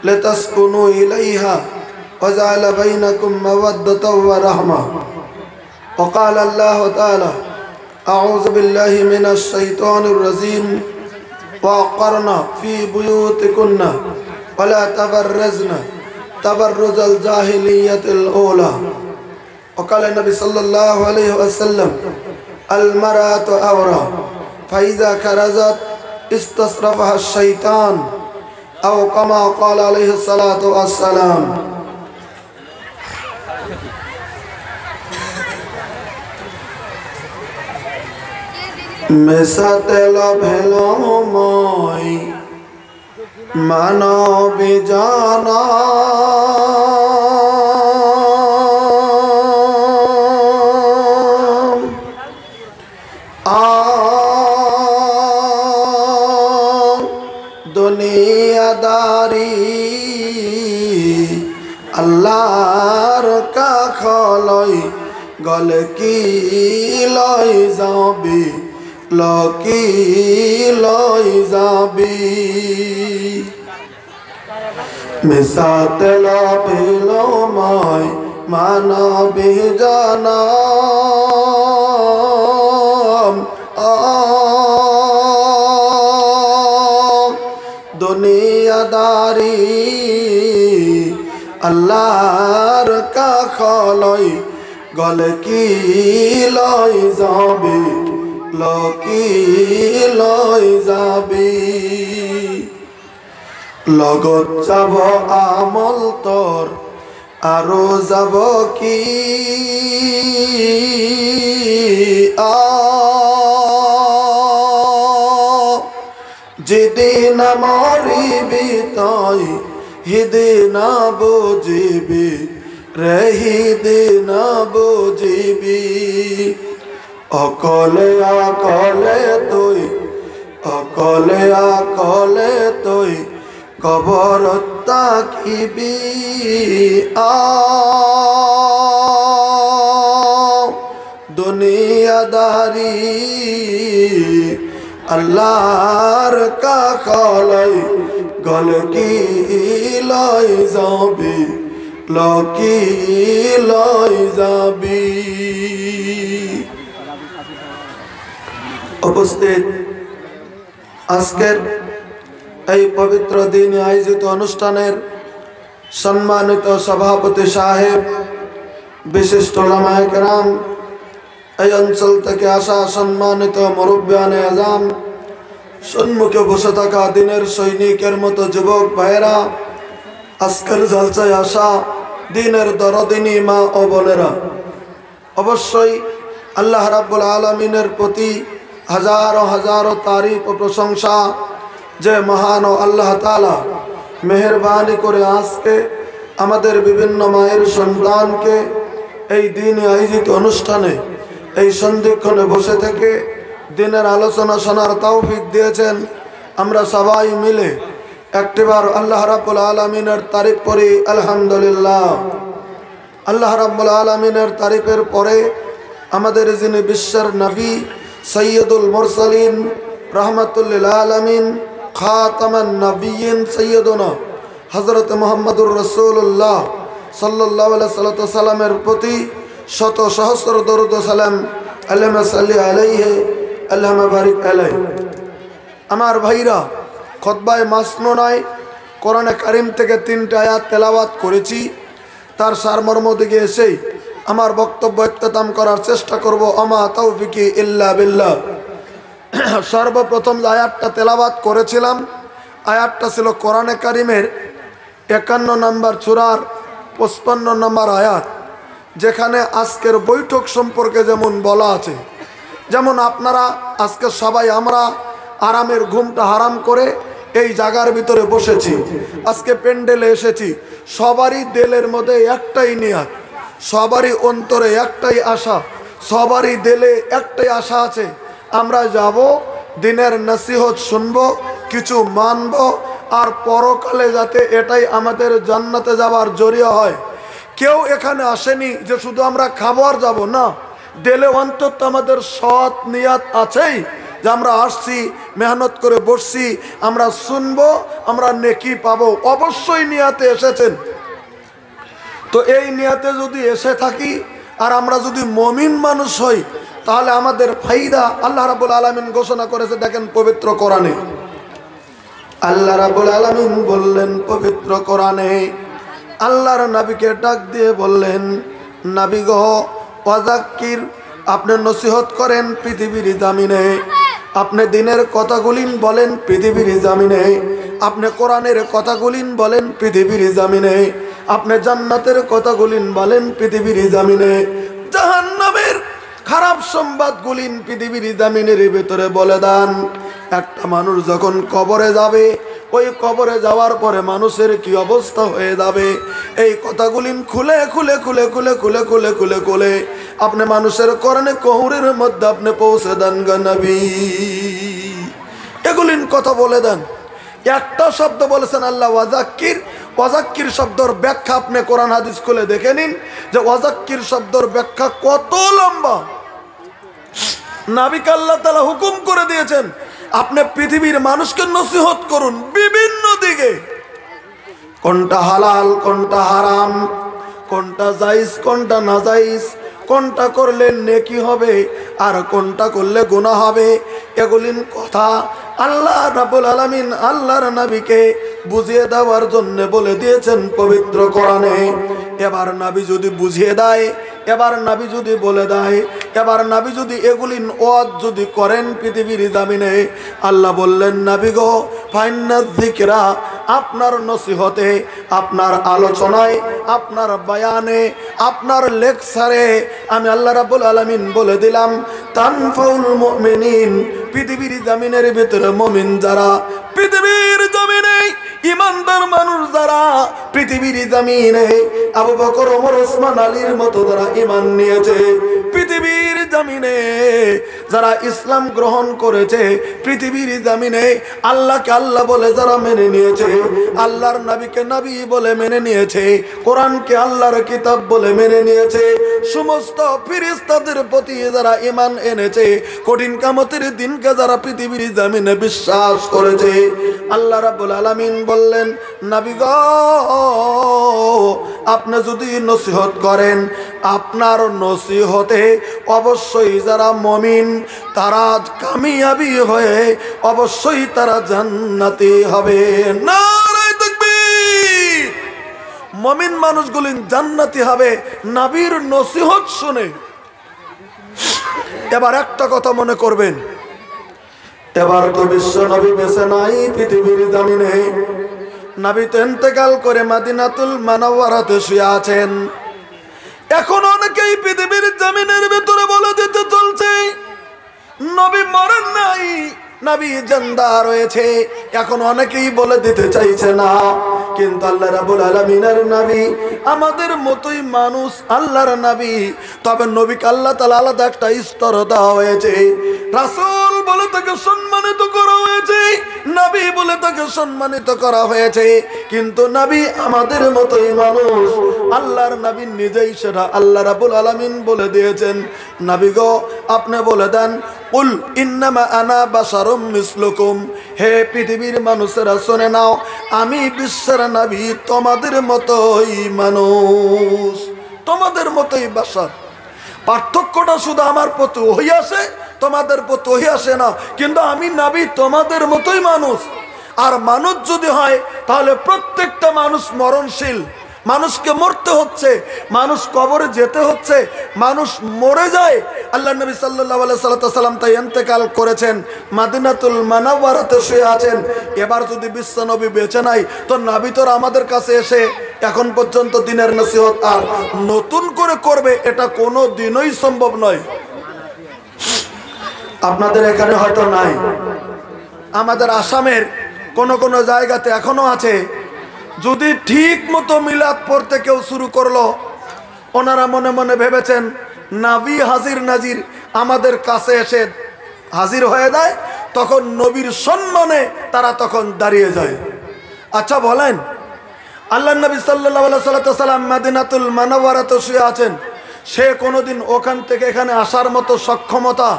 لتسكنوا إليها وجعل بينكم مودة ورحمة وقال الله تعالى أعوذ بالله من الشيطان الرجيم وقرن في بيوتكن ولا تبرزن تبرز الجاهلية الأولى وقال النبي صلى الله عليه وسلم المرأة عورة فإذا خرجت استصرفها الشيطان أو كما قال عليه الصلاة والسلام। মেশাতে লাভেল মই মানবী জানা আল্লাহর কাখলই গলে কি লই যাবি লকি লই যাবি মিশাতে লাভিল মই মানবী জানা দুনিয়াদারি আল্লাহর কাখলই গলে কি লই যাবে লকি লই যাবে লগত যাব আমল তোর আরো যাব কি যেদিন না মরিবি তাই হিদিনা বুঝিবি হিদিনা বুঝিবি অকলে আকলে তুই কবরত তাকিবি দুনিয়াদারি अल्लाहर का खालाई गल की लाई जाबी लकी लाई जाबी उपस्थित आजकेर এই पवित्र दिन आयोजित अनुष्ठानेर सम्मानित सभापति साहेब विशिष्ट उलेमाए कराम अंचल के आशा सम्मानित मुरब्बियाने आज़ाम सम्मुखे बसे थाका दिनेर सैनिकेर मतो युवक भाइरा आजकेर जलसाय आशा दिनेर दरदिनी मा ओ बोनेरा अवश्य आल्लाह रब्बुल आलमीनेर प्रति हजारों हजारों तारीफ और प्रशंसा जे महान आल्लाह ताला मेहरबानी करे आजके आमादेर विभिन्न मायेर सन्तानके एई दिने आयोजित अनुष्ठाने এই সন্ধিক্ষণে বসে থেকে দিনের আলোচনা শোনার তৌফিক দিয়েছেন। আমরা সবাই মিলে একবার আল্লাহ রাব্বুল আলামিনের তারিফ করি। আলহামদুলিল্লাহ। আল্লাহ রাব্বুল আলামিনের তারিফের পরে আমাদের যিনি বিশ্বের নবী সাইয়্যিদুল মুরসালিন রাহমাতুল লিল আলামিন খাতামান নবিয়িন সাইয়্যিদুনা হযরত মুহাম্মদুর রাসূলুল্লাহ সাল্লাল্লাহু আলাইহি সাল্লামের প্রতি शत सहस्र दरुद सलाम अल्लाहुम्मा सल्ली अलैहि अल्लाहुम्मा बारिक अलैहि। आमार भाईरा खुतबाय मासनुनाय कुरान करीम थेके तीनटा आयात तेलावत करेছি। তার সারমর্ম দিকে এসে আমার বক্তব্য ইখতাতাম করার চেষ্টা করব। আমা তাওফিকি ইল্লা বিল্লাহ। সর্বপ্রথম যে আয়াতটা তেলাওয়াত করেছিলাম আয়াতটা ছিল কোরআন কারীমের ৫১ নম্বর সূরার ৫৫ নম্বর আয়াত। যেখানে আজকের বৈঠক সম্পর্কে যেমন বলা আছে, যেমন আপনারা আজকে সবাই আমরা আরামের ঘুমটা হারাম করে এই জায়গার ভিতরে বসেছি, আজকে প্যান্ডেলে এসেছি, সবারই দিলের মধ্যে একটাই নিয়াত, সবারই অন্তরে একটাই আশা, সবারই দিলে একটাই আশা আছে, আমরা যাব দিনের নসিহত শুনব, কিছু মানব, আর পরকালে যাতে এটাই আমাদের জান্নাতে যাওয়ার জরিয়া হয়। কেউ এখানে আসেনি যে শুধু আমরা খাবার যাব না, দিলে অন্তত আমাদের সৎ নিয়াত আছেই যে আমরা আসছি, মেহনত করে বসছি, আমরা শুনবো, আমরা নেকি পাবো, অবশ্যই নিয়াতে এসেছেন। তো এই নিয়াতে যদি এসে থাকি আর আমরা যদি মুমিন মানুষ হই তাহলে আমাদের ফায়দা আল্লাহ রাব্বুল আলামিন ঘোষণা করেছে। দেখেন পবিত্র কোরআনে আল্লাহ রাব্বুল আলামিন বললেন, পবিত্র কোরআনে আল্লাহর নবীকে ডাক দিয়ে বললেন, নবী গো ওয়াজাক্কির, আপনি নসিহত করেন পৃথিবীর জামিনে, আপনি দিনের কথাগুলিন বলেন পৃথিবীর জামিনে, আপনি কোরআনের কথাগুলিন বলেন পৃথিবীর জামিনে, আপনি জান্নাতের কথাগুলিন বলেন পৃথিবীর জামিনে, জাহান্নামের খারাপ সংবাদগুলিন পৃথিবীর জামিনের ভিতরে বলে দেন। একটা মানুষ যখন কবরে যাবে ওই কবরে যাওয়ার পরে মানুষের কি অবস্থা হয়ে যাবে এই কথাগুলি খুলে খুলে খুলে খুলে খুলে খুলে খুলে খুলে আপনি মানুষের কোরআনে কোহরের মধ্যে আপনি পৌঁছে দেন গো নবী। এগুলিন কথা বলে দেন। একটা শব্দ বলেছেন আল্লাহ ওয়াজাক্কির। ওয়াজাক্কির শব্দর ব্যাখ্যা আপনি কোরআন হাদিস খুলে দেখে নিন যে ওয়াজাক্কির শব্দর ব্যাখ্যা কত লম্বা। নবীকে আল্লাহ তাআলা হুকুম করে দিয়েছেন আপনি পৃথিবীর মানুষকে নসিহত করুন বিভিন্ন দিকে, কোনটা হালাল কোনটা হারাম, কোনটা জায়েজ কোনটা না জায়েজ, কোনটা করলে নেকি হবে আর কোনটা করলে গুনাহ হবে, এগুলির কথা আল্লাহ রাব্বুল আলামিন আল্লাহর নবীকে বুঝিয়ে দেওয়ার জন্য বলে দিয়েছেন পবিত্র কোরআনে। এবার নবী যদি বুঝিয়ে দেয়, এবার নবী যদি বলে দেয়, এবার নবী যদি এগুলি ওয়াজ যদি করেন পৃথিবীর জামিনে, আল্লাহ বললেন নবী গো ফাইন্নাজ যিকরা, আপনার নসিহতে, আপনার আলোচনায়, আপনার বয়ানে, আপনার লেকচারে আমি আল্লাহ রাব্বুল আলামিন বলে দিলাম তানফাউল মুমিনিন, পৃথিবীর জামিনের ভিতরে মুমিন যারা পৃথিবীর জমিনে ইমানদার মানুষ যারা পৃথিবীর জমিনে আবু বকর ওমর ওসমান আলীর মতো যারা ঈমান নিয়েছে পৃথিবীর জমিনে যারা ইসলাম গ্রহণ করেছে পৃথিবীর জমিনে আল্লাহকে আল্লাহ বলে যারা মেনে নিয়েছে আল্লাহর নবীকে নবী বলে মেনে নিয়েছে কোরআনকে আল্লাহর কিতাব বলে মেনে নিয়েছে সমস্ত ফেরেশতাদের প্রতি যারা ঈমান এনেছে কঠিন কিয়ামতের দিনকে যারা পৃথিবীর জমিনে বিশ্বাস করেছে আল্লাহ রাব্বুল আলামিন বললেন নবী গো আপনি যদি নসিহত করেন আপনার নসিহতে অবশ্যই যারা মুমিন তারা কামিয়াবি হয়ে অবশ্যই তারা জান্নাতি হবে নারায়ে তাকবীর মুমিন মানুষগুলি জান্নাতি হবে নবীর নসিহত শুনে এবার একটা কথা মনে করবেন এবার তো বিশ্ব নবী বেঁচে নাই পৃথিবীর জমিনে নবী তো ইন্তেকাল করে মদিনাতুল মুনাওয়ারাতে শুয়ে আছেন এখন অনেকেই পৃথিবীর জমিনের ভিতরে বলে দিতে চলছে নবী মরেন নাই নবী জিন্দা রয়েছে এখন অনেকেই বলে দিতে চাইছে না কিন্তু আল্লাহ রাব্বুল আলামিনের নবী আমাদের মতোই মানুষ আল্লাহর নবী তবে নবীকে আল্লাহ তাআলা আলাদা একটা স্তর দেওয়া হয়েছে রাসূল বলে তাকে সম্মানিত করা হয়েছে নবী বলে তাকে সম্মানিত করা হয়েছে কিন্তু নবী আমাদের মতোই মানুষ আল্লাহর নবী নিজেই সেটা আল্লাহ রাব্বুল আলামিন বলে দিয়েছেন নবী গো আপনি বলে দেন কুল ইন্নামা আনা বাশারুম মিসলুকুম হে পৃথিবীর মানুষেরা শুনে নাও আমি বিশ্বের নবী তোমাদের মতোই মানুষ তোমাদের মতোই বাশার পার্থক্যটা শুধু আমার প্রতি ওহী আসে তোমাদের প্রতি ওহী আসে না কিন্তু আমি নবী তোমাদের মতোই মানুষ আর মানুষ যদি হয় তাহলে প্রত্যেকটা মানুষ মরণশীল মানুষকে মরতে হচ্ছে মানুষ কবরে যেতে হচ্ছে মানুষ মরে যায় আল্লাহ নবী সাল্লাল্লাহু আলাইহি সাল্লাম তাই ইন্তেকাল করেছেন মদিনাতুল মুনাওয়ারাতে শুয়ে আছেন এবার যদি বিশ্ব নবী বেঁচে নাই তো নবী তোর আমাদের কাছে এসে এখন পর্যন্ত দিনের নসিহত আর নতুন করে করবে এটা কোনো দিনই সম্ভব নয় আপনাদের এখানে হয়তো নাই আমাদের আসামের কোন জায়গাতে এখনো আছে যদি ঠিক মতো মিলাদ পড়তে কেউ শুরু করলো ওনারা মনে মনে ভেবেছেন নবী হাজির নাজির আমাদের কাছে এসে হাজির হয়ে যায় তখন নবীর সম্মানে তারা তখন দাঁড়িয়ে যায় আচ্ছা বলেন আল্লাহ নবী সাল্লাল্লাহু আলাইহি সাল্লাম মদিনাতুল মুনাওয়ারাতে শুয়ে আছেন সে কোনোদিন ওখান থেকে এখানে আসার মতো সক্ষমতা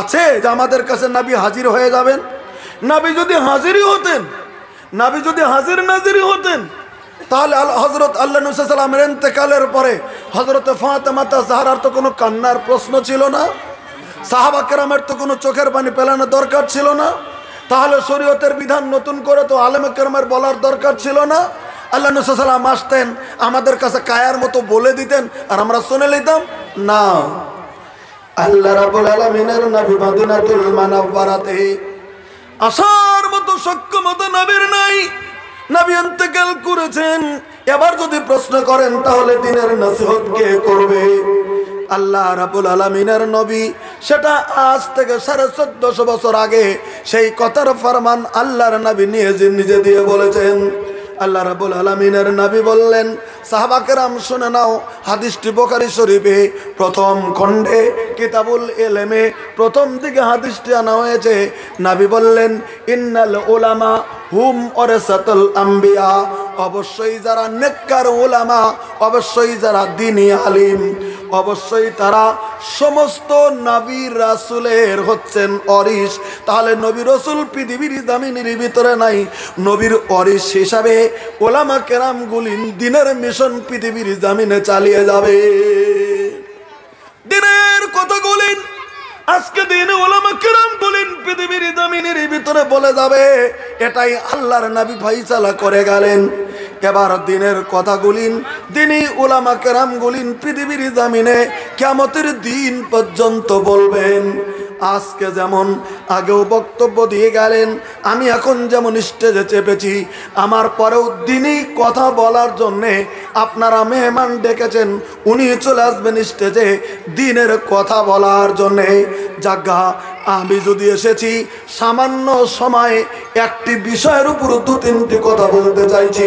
আছে যে আমাদের কাছে নবী হাজির হয়ে যাবেন নবী যদি হাজিরই হতেন নবী যদি হাজির নাজির হতেন তাহলে হযরত আল্লাহ নবী সাল্লাল্লাহু আলাইহি ইন্তেকালের পরে হযরত ফাতেমা জাহরার তো কোনো কান্নার প্রশ্ন ছিল না সাহাবা কেরামের তো কোনো চোখের পানি পেলানোর দরকার ছিল না তাহলে শরীয়তের বিধান নতুন করে তো আলেম কেরামের বলার দরকার ছিল না আল্লাহ নবী সাল্লাল্লাহু আলাইহি ওয়াসাল্লাম আসতেন আমাদের কাছে কায়ার মতো বলে দিতেন আর আমরা শুনে নিতাম না আল্লাহ রাব্বুল আলামিনের নবী মদিনাতুল মুনাওয়ারাতে আসার মতো সক্ষমতা নবীর নাই নবী ইন্তেকাল করেছেন এবার যদি প্রশ্ন করেন তাহলে দ্বীনের নসিহত কে করবে আল্লাহ রাব্বুল আলামিনের নবী সেটা আজ থেকে ১৪৫০ বছর আগে সেই কথার ফরমান আল্লাহর নবী নিজে দিয়ে বলেছেন আল্লাহ রাব্বুল আলামিনের নবী বললেন সাহাবা কেরাম শুনে নাও হাদিসটি বুখারী শরীফে প্রথম খণ্ডে কিতাবুল ইলমে প্রথম দিকে হাদিসটি আনা হয়েছে নবী বললেন ইন্নাল উলামা হুম ওরাসাতুল আম্বিয়া অবশ্যই যারা নেককার উলামা অবশ্যই যারা দ্বীনী আলিম অবশ্যই তারা সমস্ত নবী রাসূলের হচ্ছেন ওয়ারিস তাহলে নবী রাসূল পৃথিবীর জমিনের ভিতরে নাই নবীর ওয়ারিস হিসাবে ওলামা কেরামগুলি দ্বীনের মিশন পৃথিবীর জমিনে চালিয়ে যাবে দ্বীনের কথাগুলি আজকে দিনে ওলামা কেরাম বলেন পৃথিবীর জমিনের ভিতরে বলে যাবে এটাই আল্লাহর নবী ফয়সালা করে গেলেন এবার দিনের কথাগুলিন দিনই ওলামা কেরামগুলিন পৃথিবীর জমিনে কিয়ামতের দিন পর্যন্ত বলবেন আজকে যেমন আগেও বক্তব্য দিয়ে গেলেন আমি এখন যেমন স্টেজে চেপেছি আমার পরেও দিনই কথা বলার জন্যে আপনারা মেহমান ডেকেছেন উনি চলে আসবেন স্টেজে দিনের কথা বলার জন্যে যাজ্ঞা आमी यदि एसेछि सामान्य समय एकटी विषयेर उपर दो तीनटी कथा बोलते चाइछि।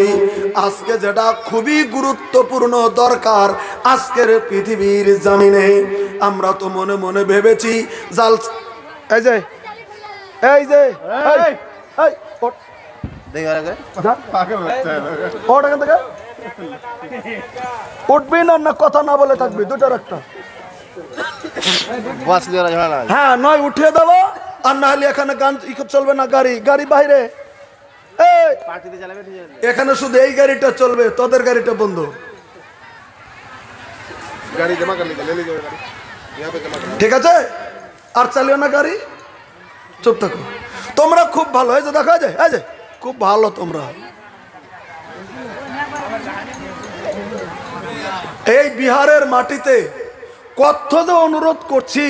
आजके जेटा खुबी गुरुत्वपूर्ण दरकार आजकेर पृथिवीर जमिने आमरा तो मने मने भेबेछि जाल ठीक আছে আর চালিও না গাড়ি चुप थको तुम्हारा खूब भलो देखो आज खूब भलो तुम्हारा बिहारेर माटीते कत जो अनुरोध करछि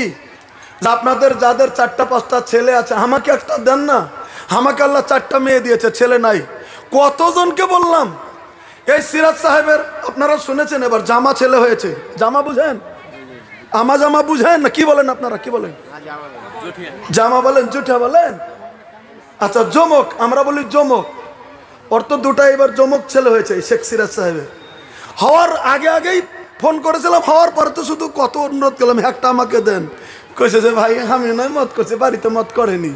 जादेर चारटा पाँचटा छेले आछे आमाके एकटा देन ना आमाके आल्लाह चारटा मेये दियेछे छेले नाई कत जनके बोल्लाम ए सिराज साहेबेर आपनारा शुनेछेन एबार जामा छेले होयेछे जामा बुझेन आमा जामा बुझेन ना कि बोलेन आपनारा कि बोलेन जामा बोलेन जुठा बोलेन अच्छा जमक आमरा बोली जमक और तो दुटा एबार जमक छेले होयेछे शेख सिराज साहेबेर हार आगे आगे फोन करेছিলাম हार पर तो শুধু কত অনুরোধ করলাম একটা আমাকে দেন কইছে যে ভাই আমি নয় মত করছি বাড়িতে মত করেনি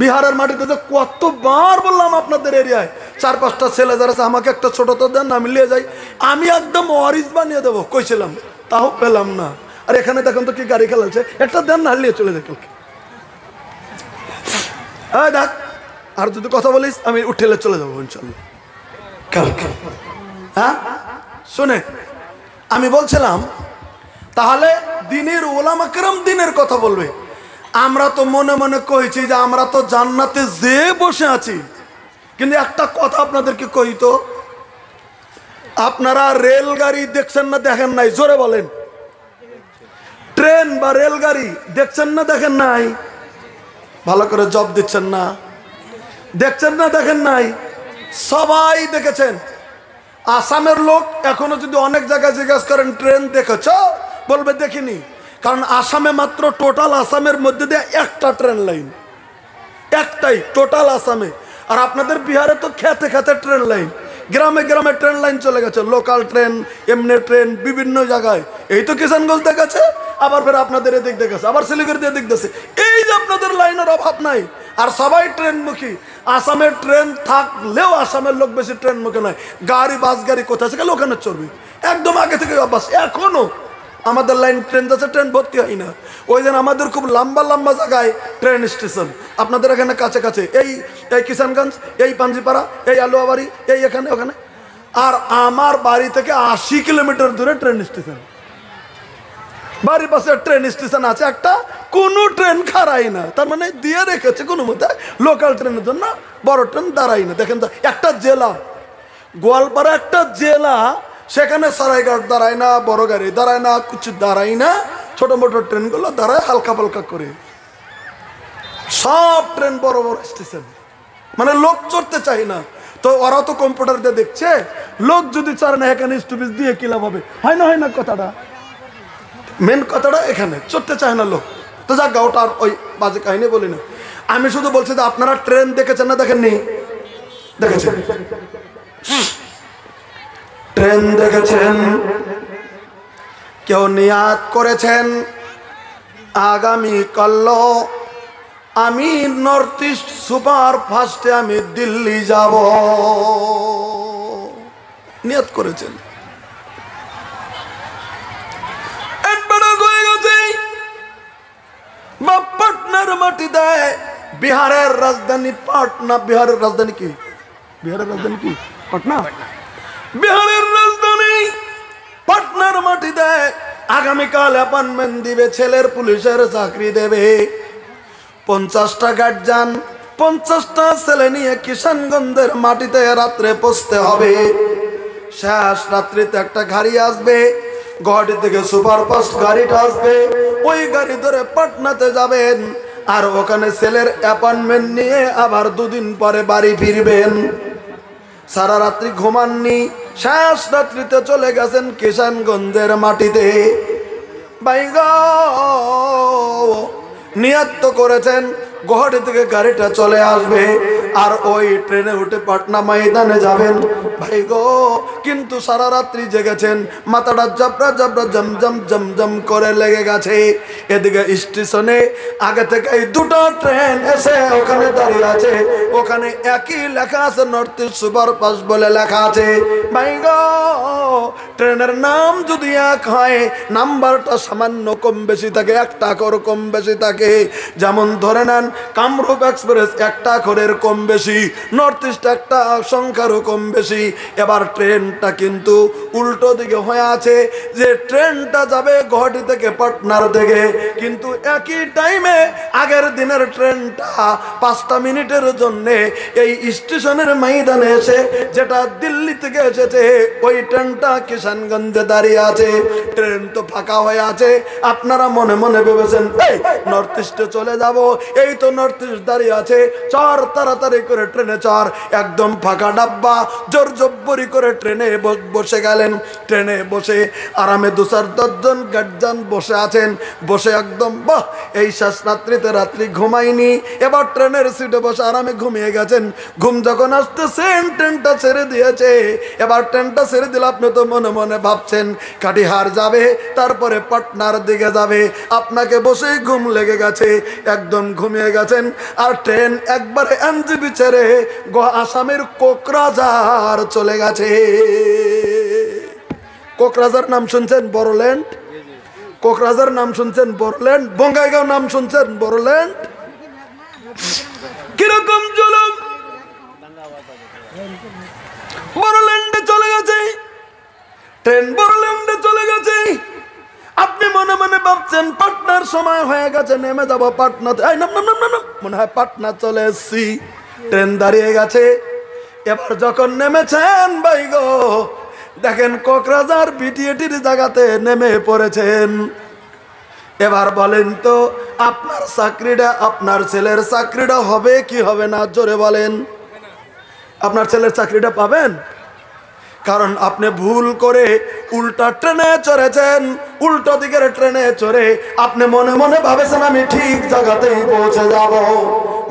বিহারের মাটিতে যে কতবার বললাম আপনাদের এরিয়ায় চার পাঁচটা ছেলে যারা আছে আমাকে একটা ছোট তো দেন আমি নিয়ে যাই আমি একদম ওয়ারিস বানিয়ে দেব কইছিলাম তাও পেলাম না আর এখানে দেখুন তো কি গাড়ি খেলাছে একটা দেন না নিয়ে চলে যাক আয় ডাক আর যদি কথা বলিস আমি উঠেলে চলে যাব ইনশাআল্লাহ কালকে হ্যাঁ শুনে আমি বলছিলাম তাহলে দ্বীনের উলামা کرام দ্বীনের কথা বলবে আমরা তো মনে মনে কইছি যে আমরা তো জান্নাতে যে বসে আছি কিন্তু একটা কথা আপনাদেরকে কই তো আপনারা রেল গাড়ি দেখছেন না দেখেন নাই জোরে বলেন ট্রেন বা রেল গাড়ি দেখছেন না দেখেন নাই ভালো করে জব দিচ্ছেন না দেখছেন না দেখেন নাই সবাই দেখেছেন आसामेर लोक एखोनो यदि अनेक जगह जिज्ञासा करें ट्रेन देखेछो बोलबे देखिनी कारण आसामे मात्र टोटाल आसामेर मध्य दिये एकटा ट्रेन लाइन एकटाई टोटाल आसामे और आपनादेर बिहारे तो खेते खेते ट्रेन लाइन ग्रामे ग्रामे ट्रेन लाइन चले गेछे लोकल ट्रेन एमने ट्रेन विभिन्न जगह एई तो किशनगंज देखेछे आबार फिर आपनादेर एदिक देखेछे आबार सिलिगुड़िते एदिक देखेछे एई जे आपनादेर लाइनेर अभाव नाई और सबाई ट्रेनमुखी आसामे ट्रेन थाकलेও आसामेर लोक बेशी ट्रेनमुखी नয় गाड़ी बास गाड़ी कोथाय থেকে ওখানে চড়বে একদম আগে থেকে অভ্যাস এখনো আমাদের লাইন ট্রেন যাচ্ছে ট্রেন ভর্তি হয় না ওই জন্য আমাদের খুব লম্বা লম্বা জায়গায় ট্রেন স্টেশন আপনাদের এখানে কাছে কাছে এই এই কিষানগঞ্জ এই পাঞ্জিপাড়া এই আলুয়াবাড়ি এই এখানে ওখানে আর আমার বাড়ি থেকে 80 কিলোমিটার দূরে ট্রেন স্টেশন বাড়ির পাশে ট্রেন স্টেশন আছে একটা কোনো ট্রেন খাড়াই না তার মানে দিয়ে রেখেছে কোনো মতে লোকাল ট্রেনের জন্য বড় ট্রেন দাঁড়াই না দেখেন তো একটা জেলা গোয়ালপাড়া একটা জেলা সেখানে সরাইঘাট দাঁড়ায় না বড় গাড়ি দাঁড়ায় না কিছু দাঁড়ায় না ছোট মোটো ট্রেনগুলো দাঁড়ায় হালকা পালকা করে সব ট্রেন বড় বড় স্টেশন মানে লোক চড়তে চায় না তো ওরা তো কম্পিউটার দিয়ে দেখছে লোক যদি চড়ে না এখানে স্টপিস দিয়ে কি লাভ হবে হয় না কথাটা মেন কথাটা এখানে চড়তে চায় না লোক তো যা গাওটা ওই বাজে কাহিনী বলি না আমি শুধু বলছি যে আপনারা ট্রেন দেখেছেন না দেখেননি দেখেছেন ট্রেন দেখেছেন কেউ নিয়াত করেছেন আগামী কাল আমি নর্থ ইস্ট সুপার ফাস্টে আমি দিল্লি যাব নিয়াত করেছেন পাটনার মাটিতে বিহারের রাজধানী পাটনা বিহারের রাজধানী কি পাটনা বিহারের রাজধানী পাটনার মাটিতে আগামীকাল অ্যাপয়েন্টমেন্ট দিবে ছেলের পুলিশের চাকরি দেবে 50টা গার্ডিয়ান 50টা ছেলে নিয়ে কিষানগঞ্জের মাটিতে রাতে পৌঁছতে হবে শেষ রাত্রিতে একটা গাড়ি আসবে ঘাট থেকে সুপারফাস্ট গাড়িটা আসবে ওই গাড়ি ধরে পাটনাতে যাবেন আর ওখানে ছেলের অ্যাপয়েন্টমেন্ট নিয়ে আবার দুদিন পরে বাড়ি ফিরবেন সারা রাত্রি ঘুমাননি শেষ রাত্রিতে চলে গেছেন কিষানগঞ্জের মাটিতে বাইগো नियत तो करेছেন गुवाहाटी থেকে গাড়িটা চলে আসবে আর ওই ট্রেনে উঠে পাটনা ময়দানে যাবেন ভাই গো। কিন্তু সারা রাত্রি জেগেছেন, মাথাটা জবরা জবরা জমজম জমজম করে লেগে গেছে। এদিকে স্টেশনে আগে থেকে এই দুটো ট্রেন এসে ওখানে দাঁড়িয়ে আছে, ওখানে একই লেখা আছে নর্থ ইস্ট সুপারফাস্ট বলে লেখা আছে। ভাই গো ট্রেনের নাম যদি এক হয় নাম্বারটা সামান্য কম বেশি থাকে, একটা করে কম বেশি থাকে। যেমন ধরে নেন কামরূপ এক্সপ্রেস একটা করে কম বেশি, নর্থ ইস্ট একটা সংখ্যারও কম বেশি। এবার ট্রেনটা কিন্তু উল্টো দিকে হয়ে আছে, যে ট্রেনটা যাবে গুয়াহাটি থেকে পাটনার দিকে, কিন্তু একই টাইমে আগের দিনের ট্রেনটা ৫ মিনিটের জন্যে এই স্টেশনের ময়দানে এসে, যেটা দিল্লি থেকে এসেছে ওই ট্রেনটা কিষানগঞ্জে দাঁড়িয়ে আছে। ট্রেন তো ফাঁকা হয়ে আছে, আপনারা মনে মনে ভেবেছেন এই নর্থ ইস্টে চলে যাব, এই তো নর্থ ইস্ট দাঁড়িয়ে আছে, চর তাড়াতাড়ি করে ট্রেনে চর। একদম ফাঁকা ডাব্বা, জোর জব্বরি করে ট্রেনে বসে গেলেন। ট্রেনে বসে আরামে ২-৪ জন গার্জিয়ান বসে আছেন, বসে একদম বাহ এই শেষ রাত্রিতে রাত্রি ঘুমাইনি, এবার ট্রেনের সিটে বসে আরামে ঘুমিয়ে গেছেন। ঘুম যখন আসতেছেন ট্রেনটা ছেড়ে দিয়েছে, এবার ট্রেনটা ছেড়ে দিলে আপনি তো মনে মনে ভাবছেন কাটিহার যাবে, তারপরে পাটনার দিকে যাবে। আপনাকে বসেই ঘুম লেগে গেছে, একদম ঘুমিয়ে গেছেন। আর ট্রেন একবারে এনজিবি ছেড়ে আসামের কোকরাঝার চলে গেছে। কোকরাঝার নাম শুনছেন? বড়োল্যান্ড। কোকরাঝার নাম শুনছেন? বড়োল্যান্ড। বঙ্গাইগাঁও নাম শুনছেন? বড়োল্যান্ড। কিরকম জুলুম! বড়োল্যান্ডে চলে গেছে ট্রেন, বড়োল্যান্ডে চলে গেছে। আপনি মনে মনে ভাবছেন পাটনার সময় হয়ে গেছে, নেমে যাবো পাটনাতে, মনে হয় পাটনা চলে এসছি। ট্রেন দাঁড়িয়ে গেছে। এবার যখন নেমেছেন ভাই গো, দেখেন কোকরাঝার বিটিএটির জায়গাতে নেমে পড়েছেন। এবার বলেন তো আপনার চাকরিটা, আপনার ছেলের চাকরিটা হবে কি হবে না? জোরে বলেন, আপনার ছেলের চাকরিটা পাবেন? কারণ আপনি ভুল করে উল্টা ট্রেনে চড়েছেন। উল্টো দিকের ট্রেনে চড়ে আপনি মনে মনে ভাবেছেন আমি ঠিক জায়গাতেই পৌঁছে যাব।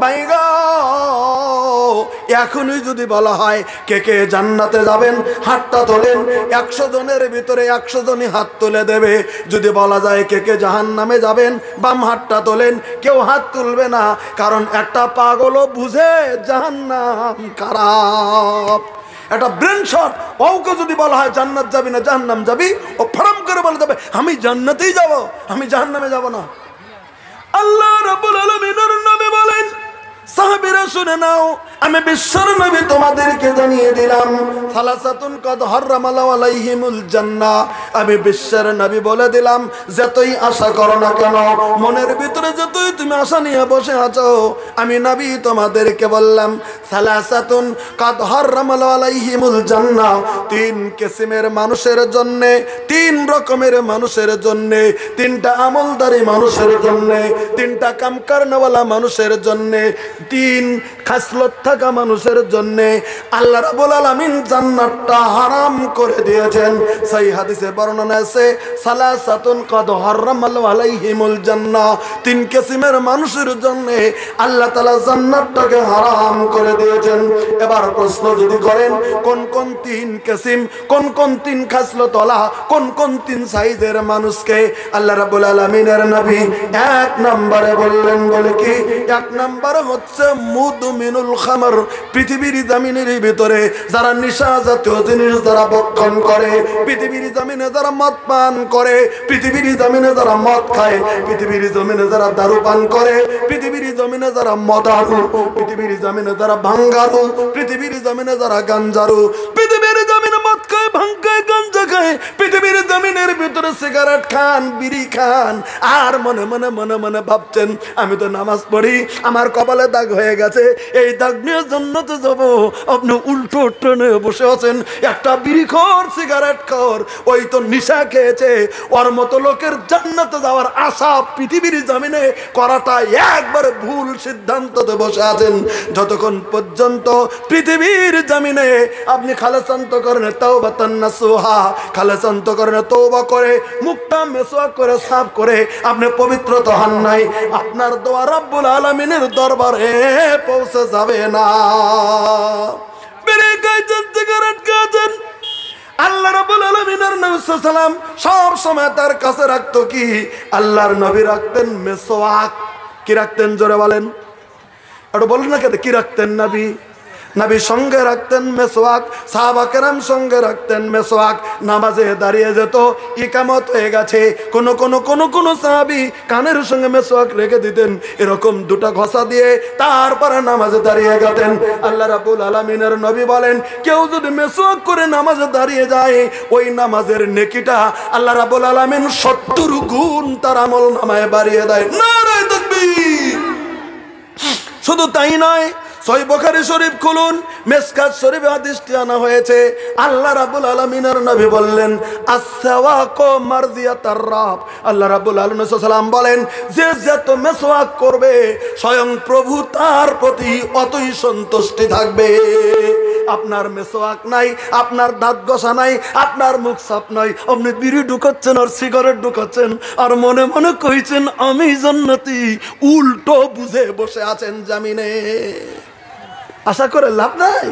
ভাই গো এখনই যদি বলা হয় কে কে জান্নাতে যাবেন হাতটা তোলেন, ১০০ জনের ভিতরে ১০০ জনই হাত তুলে দেবে। যদি বলা যায় কে কে জাহান্নামে যাবেন বাম হাতটা তোলেন, কেউ হাত তুলবে না। কারণ একটা পাগলও বুঝে জাহান্নাম খারাপ। একটা ব্রেন শট, ওকে যদি বলা হয় জান্নাত যাবি না জাহান্নাম যাবি, ও ফরম করে বলে যাবে আমি জান্নাতেই যাব, আমি জাহান্নামে যাব না। আল্লাহ রাব্বুল আলামিনের নামে বলেন সাহাবীরা শুনে নাও, আমি বিশ্বর নবী তোমাদেরকে জানিয়ে দিলাম সালাসাতুন কদ হারামা আলাইহিমুল জান্নাহ। আমি বিশ্বর নবী বলে দিলাম যতই আশা করো না কেন, মনের ভিতরে যতই তুমি আশা নিয়ে বসে আছো, আমি নবী তোমাদেরকে বললাম সালাসাতুন কদ হারামা আলাইহিমুল জান্নাহ। 3 কিসিমের মানুষের জন্য, 3 রকমের মানুষের জন্য, 3টা আমলদারি মানুষের জন্য, 3টা কাম করনেওয়ালা মানুষের জন্য, 3 খাসলত থাকা মানুষের জন্য আল্লাহ রাব্বুল আলামিন জান্নাতটা হারাম করে দিয়েছেন। সেই হাদিসে বর্ণনা আছে সালাসাতুন কদ হারামাল্লাহু আলাইহিমুল জান্নাহ। 3 কিসিমের মানুষের জন্য আল্লাহ তাআলা জান্নাতটাকে হারাম করে দিয়েছেন। এবার প্রশ্ন যদি করেন কোন কোন 3 কিসিম, কোন কোন 3 খাসলতওয়ালা, কোন কোন 3 সাইজের মানুষকে আল্লাহ রাব্বুল আলামিনের নবী 1 নম্বরে বললেন, বলে কি 1 নম্বরে হচ্ছে মুদমিনুল খামর। পৃথিবীর জমিনের ভিতরে যারা নেশা জাতীয় জিনিস যারা ভক্ষণ করে, পৃথিবীর জমিনে যারা মদ পান করে, পৃথিবীর জমিনে যারা মদ খায়, পৃথিবীর জমিনে যারা দারু পান করে, পৃথিবীর জমিনে যারা মদারু, পৃথিবীর জমিনে যারা ভাঙ্গারু, পৃথিবীর জমিনে যারা গাঞ্জারু, পৃথিবীর জমিনে মদ খায়, ভাঙ খায়, গাঞ্জা খায়, পৃথিবীর জমিনের ভিতরে সিগারেট খান, বিড়ি খান। আর মনে মনে মনে মনে ভাবছেন আমি তো নামাজ পড়ি, আমার কপালে দাগ হয়ে গেছে, এই দাগ নিয়ে জান্নাতে যাব। আপনি উল্টো ট্রেনে বসে আছেন। একটা বিড়িখোর, সিগারেটখোর, ওই তো নেশা খেয়েছে, ওর মতো লোকের জান্নাতে যাওয়ার আশা পৃথিবীর জমিনে করাটা একবারে ভুল সিদ্ধান্ততে বসে আছেন। যতক্ষণ পর্যন্ত পৃথিবীর জমিনে আপনি খালেসান্ত করেন তাওবাতান नसुहा खालेसांतो करने तौबा करे मुखटा मेसोयाक करे साफ करे आपने पवित्र तो हन नहीं आपनार दुआ रब्बुल आलमीनेर दरबारे पौंछे जाबे ना मेरे कायजत जगरत काजन अल्लाह रब्बुल आलमीनेर नबी सल्लल्लाहु अलैहि वसल्लम सब समय तार काछे रखतो कि अल्लाहर नबी रखतेन मेसोयाक कि रखतेन जोरे बोलेन और बोलेन ना कि रखतेन नबी नबी संगे रखतें मेसोयाक साहबा केराम संगे रखतें मेसोयाक नामाजे दाड़िये जेतो इकामत हो गेछे कोनो कोनो कोनो कोनो साहाबी कानेर संगे मेसोयाक रेखे दितें एरकम दुटा घसा दिए तारपरे नामाजे दाड़िये गेतें आल्लाह रब्बुल आलामीनेर नबी बोलें केउ जोदि मेसोयाक करे नामाजे दाड़िये जाए ओई नामाजेर नेकिटा आल्लाह रब्बुल आलामीन 70 गुण तार आमल नामाय बाड़िये देय नाराय तकबीर शुधु ताई नय सही बुखारी शरीफ खुलून मिसकात शरीफ हादिसटी आना हयेछे आल्लाह रब्बुल आलामीनेर नबी बोललेन आस्सावाको मर्दियातर रब आल्लाह रब्बुल आलामीन सल्लल्लाहु अलैहि वसल्लम बोलेन जे যত মেসওয়াক করবে स्वयं प्रभु तार प्रति অতই সন্তুষ্টি থাকবে আপনার মেসওয়াক নাই আপনার দাঁত ঘষা নাই আপনার মুখ সাফ নাই আপনি বিড়ি ঢুকাচ্ছেন আর সিগারেট ঢুকাচ্ছেন আর মনে মনে কইছেন আমি জান্নাতি উল্টো বুঝে বসে আছেন জামিনে आशा कर लाभ नहीं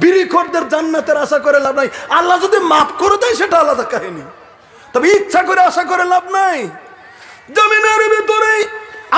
बिड़िखोरदेर जान्नातेर आशा कर लाभ नहीं आल्लाह जो माफ कर दे सेटा आलादा कहनी तब इच्छा कर आशा कर लाभ नहीं जमीनेर भितरे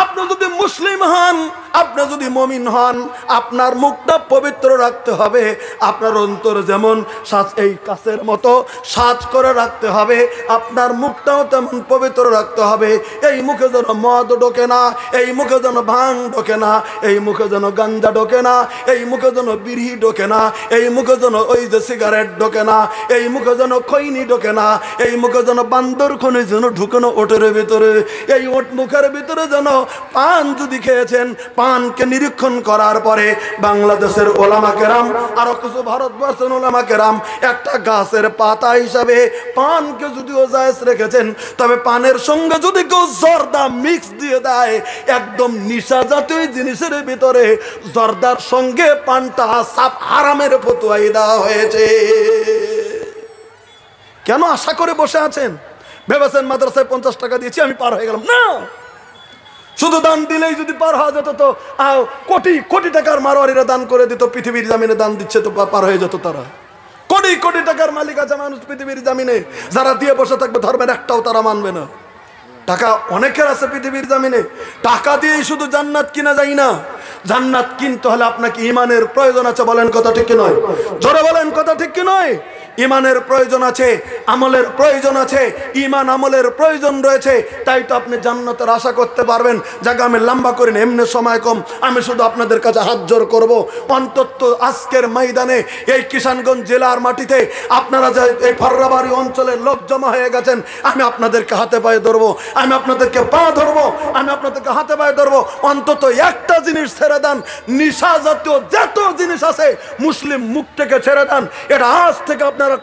আপনি যদি মুসলিম হন আপনি যদি মুমিন হন আপনার মুখটা পবিত্র রাখতে হবে আপনার অন্তর যেমন সাজ এই কাচের মতো সাজ করে রাখতে হবে আপনার মুখটাও তেমন পবিত্র রাখতে হবে এই মুখে যেন মদ ঢোকে না এই মুখে যেন ভাং ঢোকে না এই মুখে যেন গাঞ্জা ঢোকে না এই মুখে যেন বিড়ি ঢোকে না এই মুখে যেন ওই যে সিগারেট ঢোকে না এই মুখে যেন খৈনি ঢোকে না এই মুখে যেন বান্দর খনি যেন ঢোকে না ওটের ভিতরে এই ওট মুখের ভিতরে যেন पान जो दिखेছেন पान के निरीक्षण करार परे बांग्लादेशेर ओलामा केराम और किछु भारतवर्षेर ओलामा केराम एकटा गाछेर पाता हिसाबे पान के जदिओ जायज रेखेছেন तबे पानेर संगे जदि केउ जर्दा मिक्स दिए देय एकदम निशा जातीय जिनिसेर भितरे जर्दार संगे पानटा साफ हारामेर फतোয়াই দেওয়া হয়েছে কেন आशा करे बसे आছেন ভেবেছেন মাদ্রাসায় 50 টাকা দিয়েছি আমি পার হয়ে গেলাম না शुद्ध दान दिले जो पार हो जो तो कोटी कोटी टाकार मारोवारीरा दान कर दी तो पृथिवीर जमीने दान दिच्छे तो पार हो जो तारा कोटी कोटी टाकार मालिक आछे मानुष पृथिवीर जमीने जारा दिए बसे थाकबे धर्मेर एकटाओ तारा मानबे ना टाका अनेकेर आछे पृथिवीर जमीने टाका दिए शुधु जान्नात किना जाय ना जान्नात किनते हले आपनाके ईमानेर प्रयोजन आछे बोलेन कथा ठीक कि नय जोरे बोलेन कथा ठीक कि नय ईमानेर प्रयोजन आछे आमलेर प्रयोजन आछे ईमान आमलेर प्रयोजन रयेछे ताई तो आपनि जान्नातेर आशा करते पारबेन जागा आमि लम्बा करि ना एमनि समय कम आमि शुधु आपनादेर काछे हात जोड़ करब अंतत आजकेर मैदाने एई किशानगंज जिलार माटिते आपनारा जे एई फर्राबाड़ी अंचलेर लोक जमा हये गेছেন आमि आपनादेरके हाते पाয়ে धरब आमि आपनादेरके पा धरब आमि आपनादेरके हाते पाয়ে धरब अंतत एकटा जिनिस ছেড়ে দেন নিশা জাতীয় যত জিনিস আছে মুসলিম মুখ থেকে ছেড়ে দেন এটা আজ থেকে আপনারা